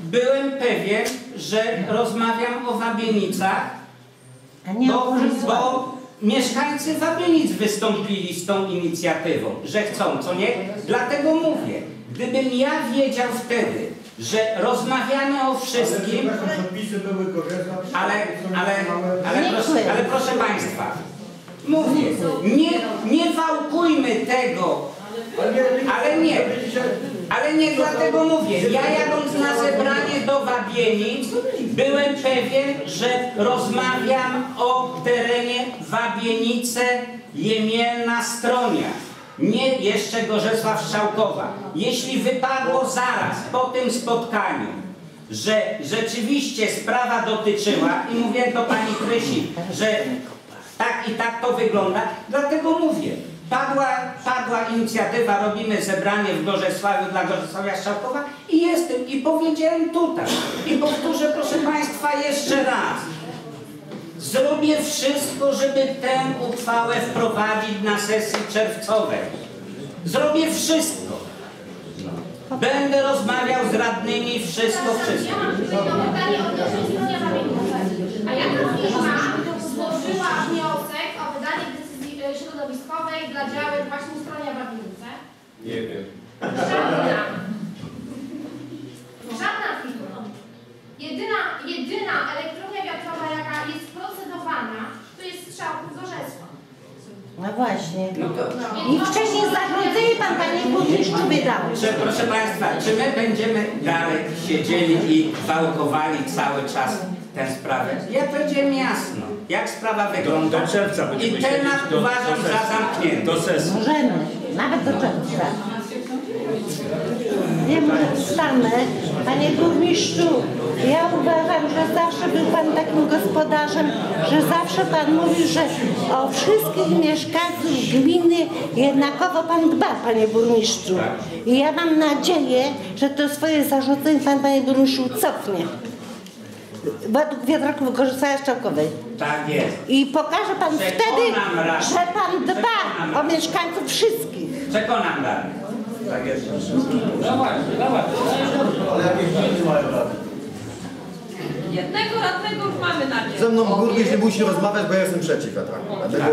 byłem pewien, że rozmawiam o Wawienicach, bo mieszkańcy Wawinic wystąpili z tą inicjatywą, że chcą, co nie? Dlatego mówię, gdybym ja wiedział wtedy, że rozmawiamy o wszystkim, ale proszę Państwa, mówię, nie wałkujmy tego, ale nie dlatego mówię. Ja jadąc na zebranie do Wabienic, byłem pewien, że rozmawiam o terenie Wabienice, Jemielna, Stronia. Nie jeszcze Gorzesław-Szczałkowa. Jeśli wypadło zaraz po tym spotkaniu, że rzeczywiście sprawa dotyczyła, i mówię do pani Krysi, że tak i tak to wygląda, dlatego mówię. Padła inicjatywa, robimy zebranie w Gorzesławiu dla Gorzesławia-Szczałkowa i jestem, i powiedziałem tutaj, i powtórzę, proszę Państwa, jeszcze raz. Zrobię wszystko, żeby tę uchwałę wprowadzić na sesji czerwcowej. Zrobię wszystko. Będę rozmawiał z radnymi, wszystko. A ja firma złożyła wniosek o wydanie środowiskowej dla działu właśnie Stronia Babilice? Nie wiem. Żadna firma. Jedyna elektrownia wiatrowa, jaka jest procedowana, to jest Strzałków Gorzesław. No właśnie. I wcześniej zagrodzenie pan, panie burmistrzu, wydał. Proszę Państwa, czy my będziemy dalej siedzieli i wałkowali cały czas tę sprawę? Ja powiedziałem jasno, jak sprawa wygląda. Do czerwca będziemy i temat uważam za zamknięty. Do sesji. Możemy, nawet do czerwca. Nie wstanę. Panie burmistrzu, ja uważam, że zawsze był pan takim gospodarzem, że zawsze pan mówił, że o wszystkich mieszkańców gminy jednakowo pan dba, panie burmistrzu. I ja mam nadzieję, że to swoje zarzucenie pan, panie burmistrzu, cofnie. Według wiatraków Gorzesławia-Szczałkowej. Tak jest. I pokaże pan wtedy, że pan dba o mieszkańców wszystkich. Przekonam radnych. Tak jest. Dawaj. Ale jakieś nie mają radnych. Jednego radnego już mamy na nie. Ze mną burmistrz nie musi rozmawiać, bo ja jestem przeciw wiatraku.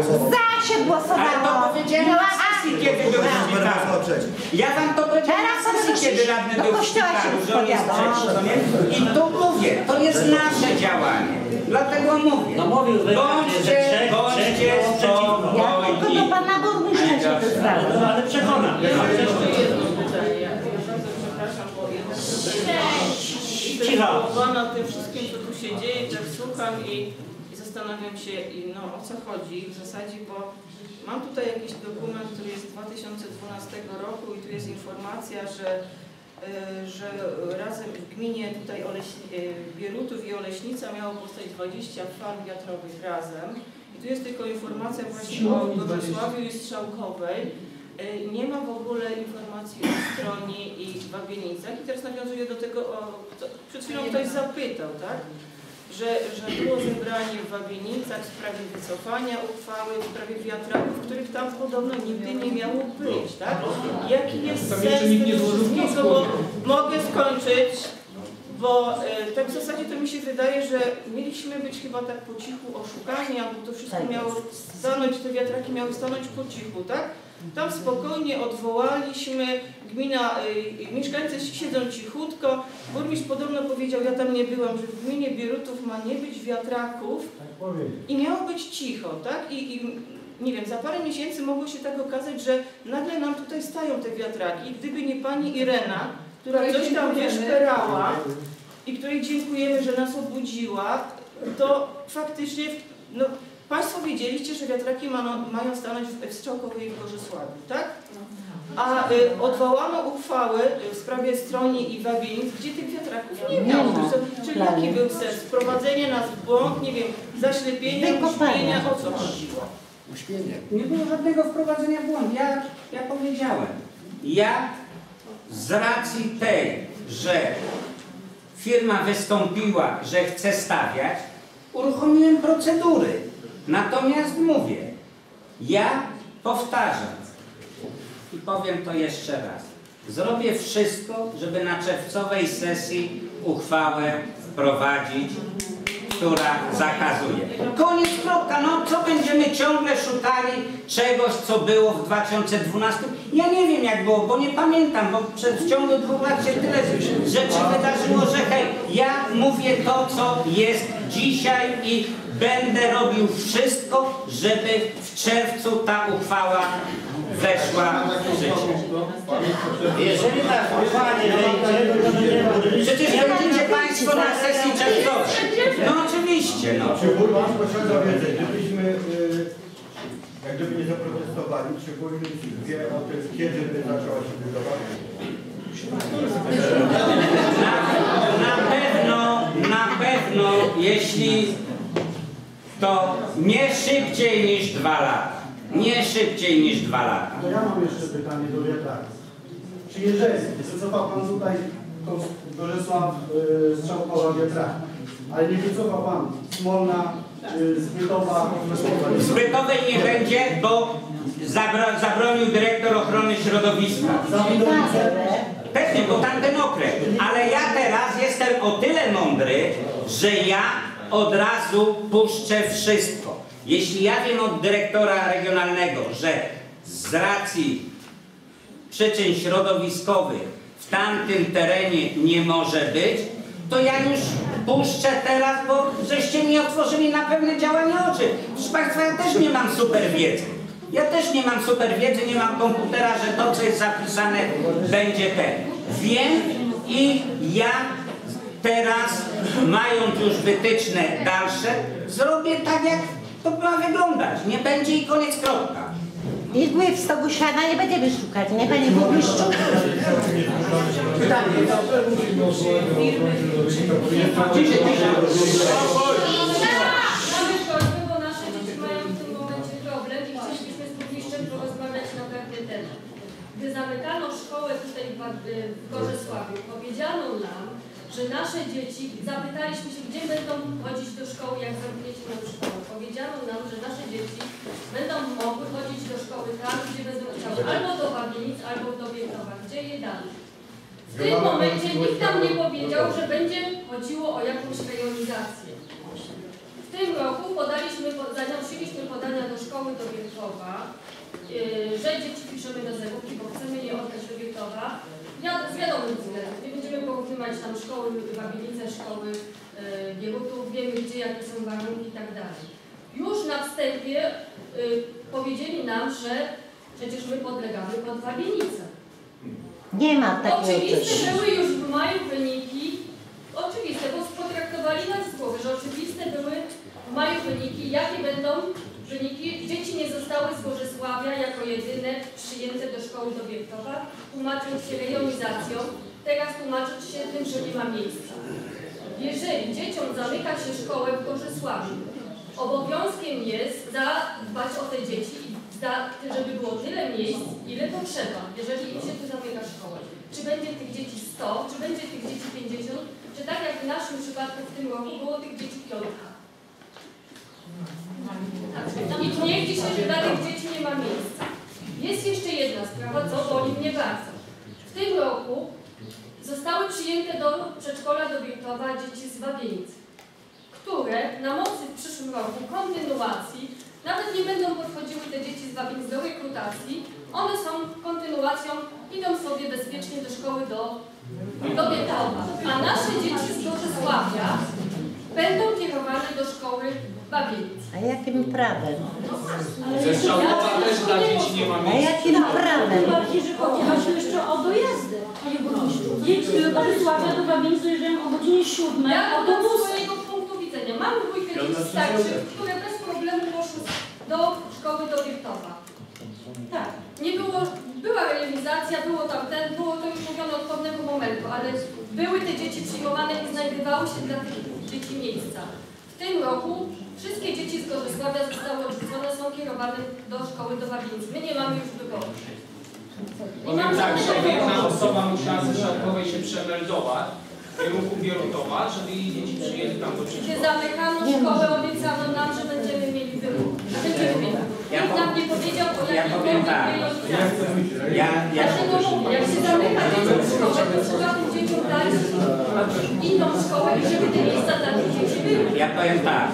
Za się głosowało. Ale to powiedziałem na sesji, kiedy był przeciw. Ja wam to powiedziałem na sesji, kiedy radny był przeciw. To jest przeciw. I to mówię, to jest nasze działanie. Dlatego mówię. No mówił, bądźcie spokojni. Ja do pana burmistrza się to zdarza. Ale przekonam. Cicho. Bo tym wszystkim, co tu się dzieje, tak słucham i zastanawiam się, no, o co chodzi w zasadzie, bo mam tutaj jakiś dokument, który jest z 2012 roku i tu jest informacja, że razem w gminie tutaj Bierutów i Oleśnica miało powstać 20 farm wiatrowych razem. I tu jest tylko informacja właśnie o Gorzesławiu i Strzałkowej. Nie ma w ogóle informacji o Stronie i Wawienicach. I teraz nawiązuję do tego, przed chwilą ktoś zapytał, tak? Że było zebranie w Wawienicach w sprawie wycofania uchwały, w sprawie wiatraków, których tam podobno nigdy nie miało być, tak? Jaki jest sens tego wszystkiego, bo mogę skończyć, bo tak w zasadzie to mi się wydaje, że mieliśmy być chyba tak po cichu oszukani, albo to wszystko miało stanąć, te wiatraki miały stanąć po cichu, tak? Tam spokojnie odwołaliśmy, gmina, mieszkańcy siedzą cichutko, burmistrz podobno powiedział, ja tam nie byłam, że w gminie Bierutów ma nie być wiatraków i miało być cicho, tak? I nie wiem, za parę miesięcy mogło się tak okazać, że nagle nam tutaj stają te wiatraki. I gdyby nie pani Irena, która coś tam wyszperała i której dziękujemy, że nas obudziła, to faktycznie, no, Państwo wiedzieliście, że wiatraki mają stanąć w Strzałkowej i w Gorzesławiu, tak? a odwołano uchwały w sprawie Stroni i Wawinic, gdzie tych wiatraków nie miało. Czyli jaki był sens? Wprowadzenie nas w błąd, nie wiem, zaślepienia, uśpienia, o co chodziło? Uśpienie. Nie było żadnego wprowadzenia w błąd. Ja powiedziałem, z racji tej, że firma wystąpiła, że chce stawiać, uruchomiłem procedury. Natomiast mówię, powtarzam i powiem to jeszcze raz. Zrobię wszystko, żeby na czerwcowej sesji uchwałę wprowadzić, która zakazuje. Koniec, kropka. No co będziemy ciągle szukali czegoś, co było w 2012? Ja nie wiem jak było, bo nie pamiętam, bo w ciągu 2 lat się tyle rzeczy wydarzyło, że hej, ja mówię to, co jest dzisiaj i będę robił wszystko, żeby w czerwcu ta uchwała weszła w życie. Jeżeli ta uchwała nie wejdzie, przecież będziecie Państwo na sesji czerwcowej. No oczywiście, no. Czy burmistrz posiada wiedzę, gdybyśmy, jak gdyby nie zaprotestowali, czy burmistrz wie o tym, kiedy by zaczęła się budować? Na pewno, jeśli to nie szybciej niż 2 lata. Nie szybciej niż 2 lata. To ja mam jeszcze pytanie do wiatraków. Czy jeżeli wycofał Pan tutaj Gorzesław Szczałkowa wiatrach, ale nie wycofał Pan Smolna, Zbytowa? Zbytowej nie będzie, bo zabronił dyrektor ochrony środowiska. Pewnie, bo tamten okres. Ale ja teraz jestem o tyle mądry, że ja od razu puszczę wszystko. Jeśli ja wiem od dyrektora regionalnego, że z racji przyczyn środowiskowych w tamtym terenie nie może być, to ja już puszczę teraz, bo żeście mi otworzyli na pewne działanie oczy. Proszę Państwa, ja też nie mam super wiedzy. Nie mam komputera, że to, co jest zapisane, będzie ten. Wiem i ja teraz, mając już wytyczne dalsze, zrobię tak, jak to ma wyglądać. Nie będzie i koniec, kropka. I my w stogu siana nie będziemy szukać, nie? Panie burmistrzu. Pytanie. Gdy zamykano szkołę tutaj w Gorzesławiu, powiedziano nam, że nasze dzieci, zapytaliśmy się, gdzie będą chodzić do szkoły, jak zamknięcie nam szkołę. Powiedziano nam, że nasze dzieci będą mogły chodzić do szkoły tam, gdzie będą chciały, albo do Wawinic, albo do Wielkowa, gdzie je dali. W tym momencie nikt nam nie powiedział, że będzie chodziło o jakąś rejonizację. W tym roku zanosiliśmy podania do szkoły do Wielkowa, że dzieci piszemy do zagubki, bo chcemy je oddać do Wielkowa. Z wiadomych względów. Nie będziemy porównywać tam szkoły, Babilice, szkoły Bierutów, wiemy gdzie, jakie są warunki i tak dalej. Już na wstępie powiedzieli nam, że przecież my podlegamy pod Wawinice. Nie ma takiego. Oczywiście były już w maju wyniki, oczywiste, bo potraktowali nas z głowy, że oczywiste były w maju wyniki, jakie będą wyniki. Dzieci nie zostały z Gorzesławia jako jedyne przyjęte do szkoły do Wiertowa, tłumacząc się rejonizacją, teraz tłumaczyć się tym, że nie ma miejsca. Jeżeli dzieciom zamyka się szkołę w Gorzesławiu, obowiązkiem jest zadbać o te dzieci i żeby było tyle miejsc, ile potrzeba, jeżeli im się tu zamyka szkołę. Czy będzie tych dzieci 100, czy będzie tych dzieci 50, czy tak jak w naszym przypadku w tym roku było tych dzieci 5. I niech dzisiaj, że dla tych dzieci nie ma miejsca. Jest jeszcze jedna sprawa, co boli mnie bardzo. W tym roku zostały przyjęte do przedszkola do Bierutów dzieci z Wawinic, które na mocy w przyszłym roku kontynuacji, nawet nie będą podchodziły te dzieci z Wawinic do rekrutacji, one są kontynuacją, idą sobie bezpiecznie do szkoły do Bierutów. A nasze dzieci z Gorzesławia będą kierowane do szkoły Wawinic. A jakim prawem? Ze Strzałkowa też dla dzieci nie ma miejsca. A jakim prawem? Tym bardziej, że chodzi jeszcze o dojazdy. Dzieci do Gorzesławia do Wawinic dojeżdżają o godzinie 7. Ja od swojego punktu widzenia mam dwójkę dzieci starszych, które bez problemu poszły do szkoły do Wiertowa. Tak. Nie było Była realizacja, było tam ten, było to już mówione od pewnego momentu, ale były te dzieci przyjmowane i znajdowały się dla tych dzieci miejsca. W tym roku wszystkie dzieci z Gorzesławia zostały odrzucone, są kierowane do szkoły do Wawinic. My nie mamy już wyboru. Powiem tak, że jedna osoba musiała ze Strzałkowej się przemeldować w kierunku Bierutowa, żeby jej dzieci przyjeżdżały tam do przedszkola. Gdy zamykano szkołę, obiecano nam, że będziemy mieli wybór. Nikt nam nie powiedział, o jakim jak się zamyka dzieciom szkołę, to trzeba tym dzieciom dać inną szkołę, żeby te miejsca dla tych dzieci były. Ja powiem tak,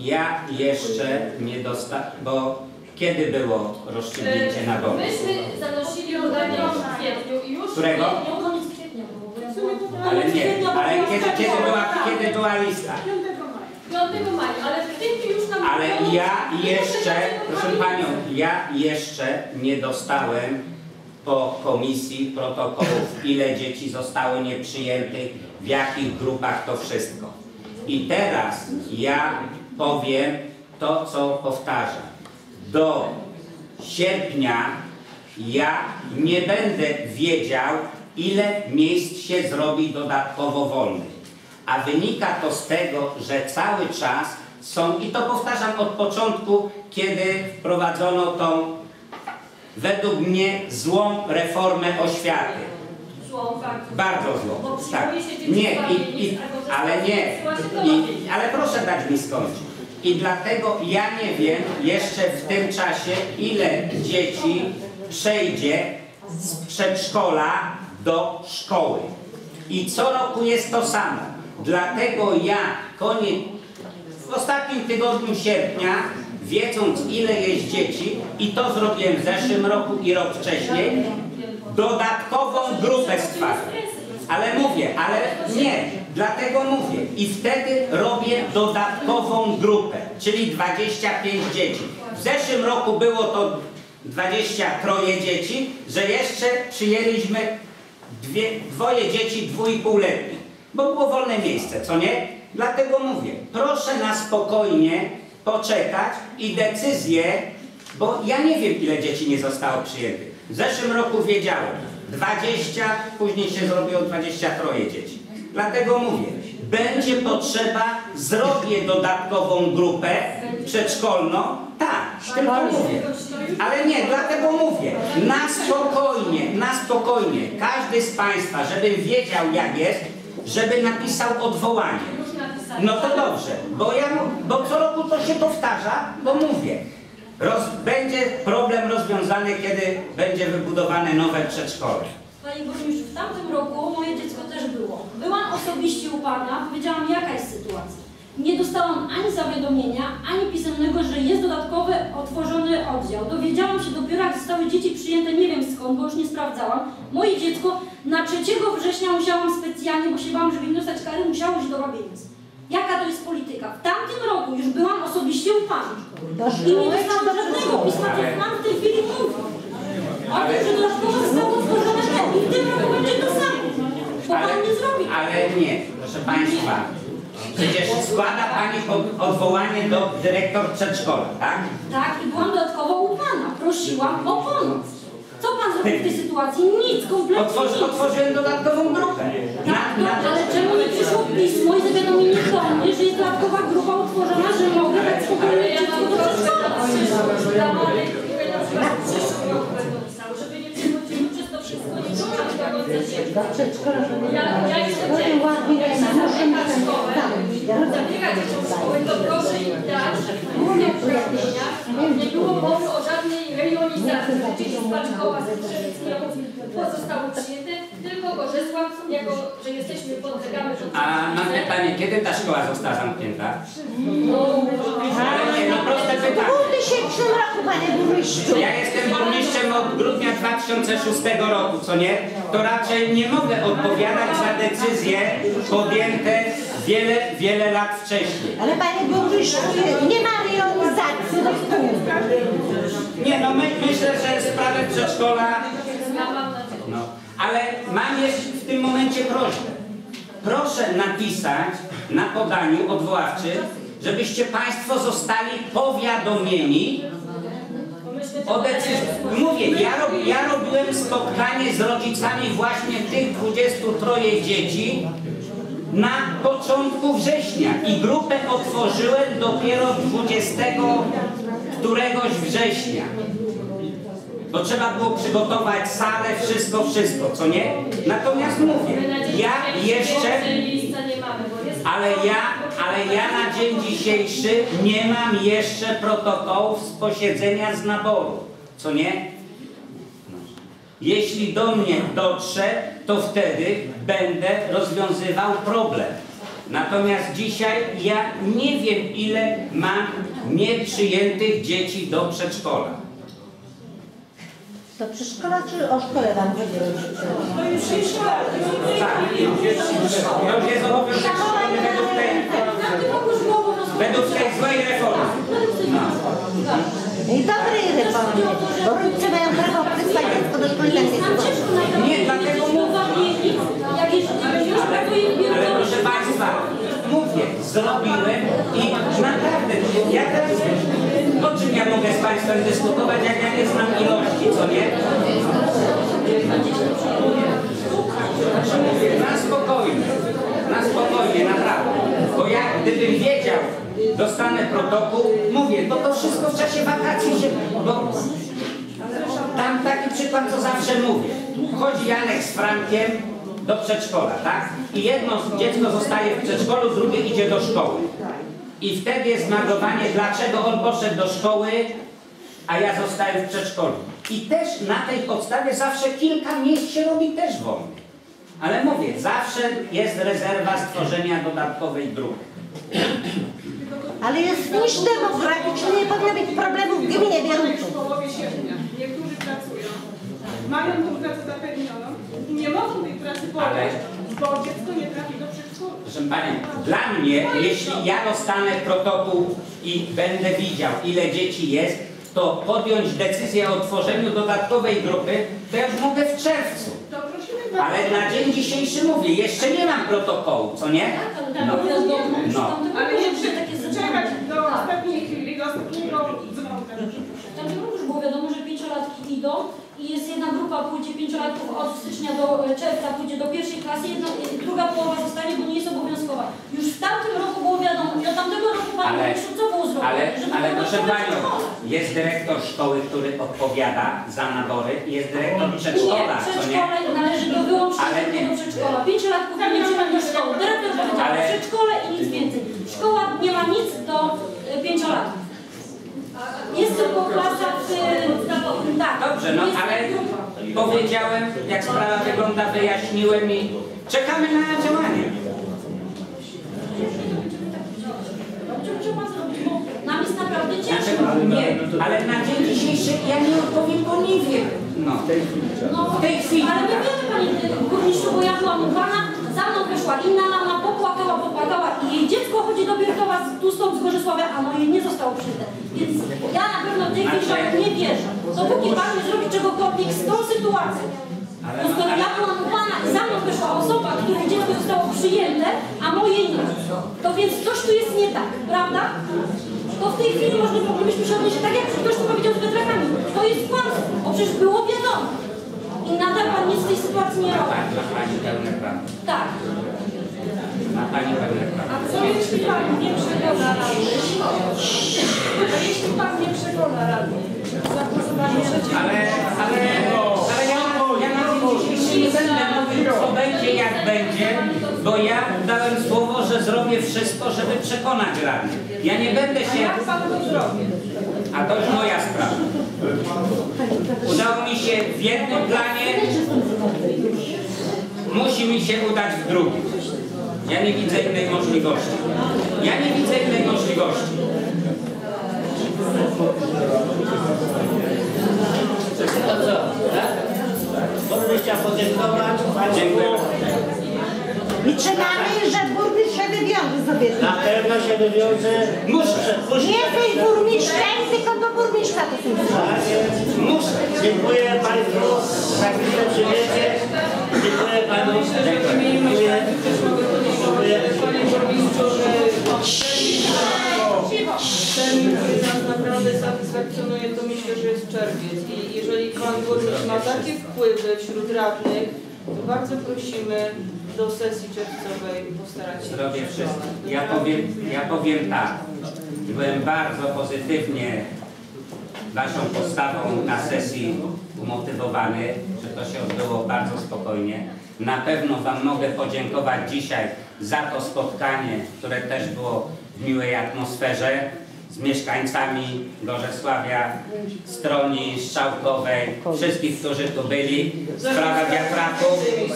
ja jeszcze nie dostałem, bo kiedy było rozstrzygnięcie na Gorzesławiu? Myśmy zanosili podanie w kwietniu i już którego? Ale nie, ale kiedy była lista? 5 maja, ale w kwietniu już tam... Ale ja jeszcze, proszę Panią, ja jeszcze nie dostałem po komisji protokołów, ile dzieci zostało nieprzyjętych, w jakich grupach, to wszystko. I teraz ja powiem to, co powtarzam. Do sierpnia ja nie będę wiedział, ile miejsc się zrobi dodatkowo wolnych. A wynika to z tego, że cały czas są, i to powtarzam od początku, kiedy wprowadzono tą, według mnie, złą reformę oświaty. Bardzo złą. Tak. Nie, ale nie. Ale proszę dać mi skończyć. I dlatego ja nie wiem jeszcze w tym czasie, ile dzieci przejdzie z przedszkola do szkoły. I co roku jest to samo. Dlatego ja w ostatnim tygodniu sierpnia, wiedząc, ile jest dzieci, i to zrobiłem w zeszłym roku i rok wcześniej, dodatkową grupę stwarzam. Ale mówię, ale nie, dlatego mówię. I wtedy robię dodatkową grupę, czyli 25 dzieci. W zeszłym roku było to 23 dzieci, że jeszcze przyjęliśmy dwoje dzieci 2,5-letnich, bo było wolne miejsce, co nie? Dlatego mówię, proszę na spokojnie poczekać i decyzję, bo ja nie wiem, ile dzieci nie zostało przyjętych. W zeszłym roku wiedziałem. 20, później się zrobiło 23 dzieci. Dlatego mówię, będzie potrzeba, zrobię dodatkową grupę przedszkolną, tak, tylko mówię. Ale nie, dlatego mówię, na spokojnie, każdy z Państwa, żebym wiedział, jak jest, żeby napisał odwołanie. No to dobrze, bo co roku to się powtarza, bo mówię. Będzie problem rozwiązany, kiedy będzie wybudowane nowe przedszkole. Panie Burmistrzu, w tamtym roku moje dziecko też było. Byłam osobiście u Pana, powiedziałam, jaka jest sytuacja. Nie dostałam ani zawiadomienia, ani pisemnego, że jest dodatkowy otworzony oddział. Dowiedziałam się dopiero, jak zostały dzieci przyjęte, nie wiem skąd, bo już nie sprawdzałam. Moje dziecko na 3 września musiałam specjalnie, bo się bałam, żeby nie dostać kary, musiało iść do Wawinic. Jaka to jest polityka? W tamtym roku już byłam osobiście u Pana. I nie dostałam żadnego pisma, co nam w tej chwili mówi. O tym, że dodatkowo zostało otworzone i w tym roku będzie to samo. Bo Pan nie zrobi. Ale nie, proszę Państwa. Przecież składa Pani odwołanie do dyrektor przedszkola, tak? Tak, i byłam dodatkowo u Pana. Prosiłam o pomoc. Co Pan zrobił w tej sytuacji? Nic, kompletnie nic. Otworzyłem dodatkową grupę. Tak, ale czemu nie przyszło pismo i zawiadomienie do mnie, że jest dodatkowa grupa utworzona, że mogę tak spokojnie dziecko do przedszkola? Żeby nie przychodziły przez to wszystko, nie ja jeszcze chciałam na szkołę, zabierać dzieciom szkoły, to proszę im dać główne uprawnienia. Nie było mowy o żadnej rejonizacji, że dzieci z Smarzowa, pozostały przyjęte, tylko Gorzesław, jako że jesteśmy podlegamy... A mam pytanie, kiedy ta szkoła została zamknięta? Ale nie, no proste pytanie. W 2000 roku, Panie Burmistrzu. Ja jestem burmistrzem od grudnia 2006 roku, co nie? To raczej nie mogę odpowiadać za decyzje podjęte wiele, wiele lat wcześniej. Ale Panie Burmistrzu, nie ma rejonizacji do szkół. Nie, no myślę, że sprawy przedszkola... No, ale mam jeszcze w tym momencie prośbę. Proszę napisać na podaniu odwoławczym, żebyście Państwo zostali powiadomieni Mówię, ja robiłem spotkanie z rodzicami właśnie tych 23 dzieci na początku września i grupę otworzyłem dopiero 20 któregoś września. Bo trzeba było przygotować salę, wszystko, co nie? Natomiast mówię, ja jeszcze... Ale ja na dzień dzisiejszy nie mam jeszcze protokołów z posiedzenia z naboru, co nie? Jeśli do mnie dotrze, to wtedy będę rozwiązywał problem. Natomiast dzisiaj ja nie wiem, ile mam nieprzyjętych dzieci do przedszkola. To przedszkola czy o szkole tam chodzi? To już jest szkoła. Tak, to jest obowiązek szkoły według tej złej reformy. I dobry reformy, bo rodzice mają prawo wysłać dziecko do szkoły. Nie, dlatego mówię. Ale proszę Państwa, mówię, zrobiłem i naprawdę, ja teraz, o czym ja mogę z Państwem dyskutować, jak ja nie znam ilości, co nie? Na spokojnie, naprawdę. Bo ja, gdybym wiedział, dostanę protokół, mówię, bo to wszystko w czasie wakacji się... Bo tam taki przykład, co zawsze mówię. Chodzi Janek z Frankiem do przedszkola, tak? I jedno dziecko zostaje w przedszkolu, drugie idzie do szkoły. I wtedy jest zmagowanie, dlaczego on poszedł do szkoły, a ja zostałem w przedszkolu. I też na tej podstawie zawsze kilka miejsc się robi też wolnych. Ale mówię, zawsze jest rezerwa stworzenia dodatkowej grupy. Ale jest wniszcz demograficzny, nie powinno być problemów w gminie Bierutów. W połowie sierpnia niektórzy pracują, mają tą pracę zapewnioną i nie mogą tej pracy podejść, bo dziecko nie trafi do przedszkola. Proszę Pani, dla mnie, jeśli ja dostanę protokół i będę widział, ile dzieci jest, to podjąć decyzję o tworzeniu dodatkowej grupy, to ja już mogę w czerwcu. Ale na dzień dzisiejszy mówię, jeszcze nie mam protokołu, co nie? No. Ale jeszcze czekać do ostatniej chwili, do ostatniego dzwonka. Tam już było wiadomo, że pięciolatki idą i jest jedna grupa, pójdzie pięciolatków od stycznia do czerwca, pójdzie do pierwszej klasy, druga połowa zostanie, bo nie jest obowiązkowa. Już w tamtym roku było wiadomo, do tamtego roku Pani Mariuszu, co było zrobione? Ale proszę Panią, jest dyrektor szkoły, który odpowiada za nabory, jest dyrektor przedszkola, co nie? Przedszkole należy do wyłączenia do przedszkola. 5 lat nie przyjmę do szkoły, dyrektor powiedział przedszkole i nic więcej. Szkoła nie ma nic do 5-latków. Jest tylko klasa w... Tak. Dobrze, no ale powiedziałem, jak sprawa wygląda, wyjaśniłem i czekamy na działanie. Nam jest naprawdę ciężko. Nie, ale na dzień dzisiejszy ja nie odpowiem, bo nie wiem. No, w tej chwili. Ale my wiemy, Pani Burmistrzu, bo ja byłam u Pana, za mną wyszła inna lama, popłakała i jej dziecko chodzi do Wierkowa, tu stąd z Gorzesławia, a moje nie zostało przyjęte. Więc ja na pewno w tej chwili nie wierzę. Dopóki Pan nie zrobi czegokolwiek z tą sytuacją, to skoro ja byłam u Pana i za mną wyszła osoba, której dziecko zostało przyjęte, a moje nie. To więc coś tu jest nie tak, prawda? To w tej chwili można byśmy się odnieść tak, jak ktoś tu powiedział z wiatrakami. To jest kłamstwo, bo przecież było wiadomo. I nadal Pan nic w tej sytuacji nie robi. Tak. A co jeśli Pan nie przekona radnych? A jeśli Pan nie przekona radnych? Zagłosowanie przeciwko. Ale ja na dziś nie będę mówił, co będzie, jak będzie, bo ja dałem słowo, że zrobię wszystko, żeby przekonać radnych. Ja nie będę się... A jak Pan to zrobię? A to już moja sprawa. Udało mi się w jednym planie, musi mi się udać w drugim. Ja nie widzę innej możliwości. To co? Tak? Burmistrza podziękować. Dziękuję. I czekamy, że burmistrz się wywiąże z obietnicy. Na pewno się wywiąże. Muszę. Nie jesteś burmistrzem, tylko do burmistrza to są. Muszę. Dziękuję Państwu za chwilę przyjęcie. Dziękuję Panu. Panie burmistrzu, że ten nas naprawdę satysfakcjonuje. satysfakcjonuje, to myślę, że jest czerwiec. I jeżeli pan burmistrz ma takie wpływy wśród radnych, to bardzo prosimy do sesji czerwcowej postarać się. Zrobię wszystko. Ja powiem tak. Byłem bardzo pozytywnie waszą postawą na sesji umotywowany, że to się odbyło bardzo spokojnie. Na pewno wam mogę podziękować dzisiaj za to spotkanie, które też było w miłej atmosferze z mieszkańcami Gorzesławia, Stroni, Strzałkowej, wszystkich, którzy tu byli.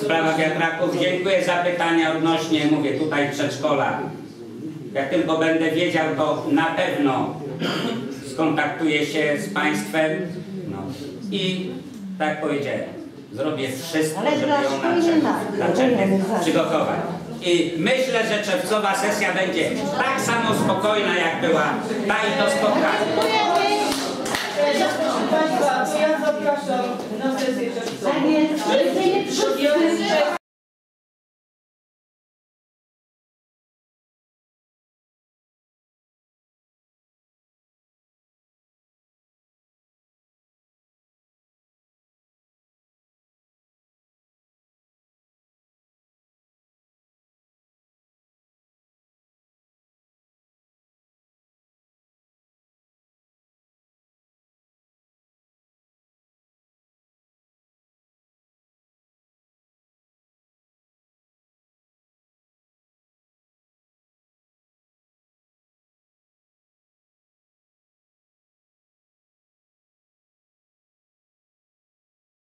Sprawa wiatraków. Dziękuję za pytania odnośnie, mówię, tutaj przedszkola. Jak tylko będę wiedział, to na pewno skontaktuję się z państwem. No. I tak powiedziałem, zrobię wszystko, żeby ją na przygotować. I myślę, że czerwcowa sesja będzie tak samo spokojna, jak była ta i to spotkanie. Ja zapraszam na sesję czerwcową.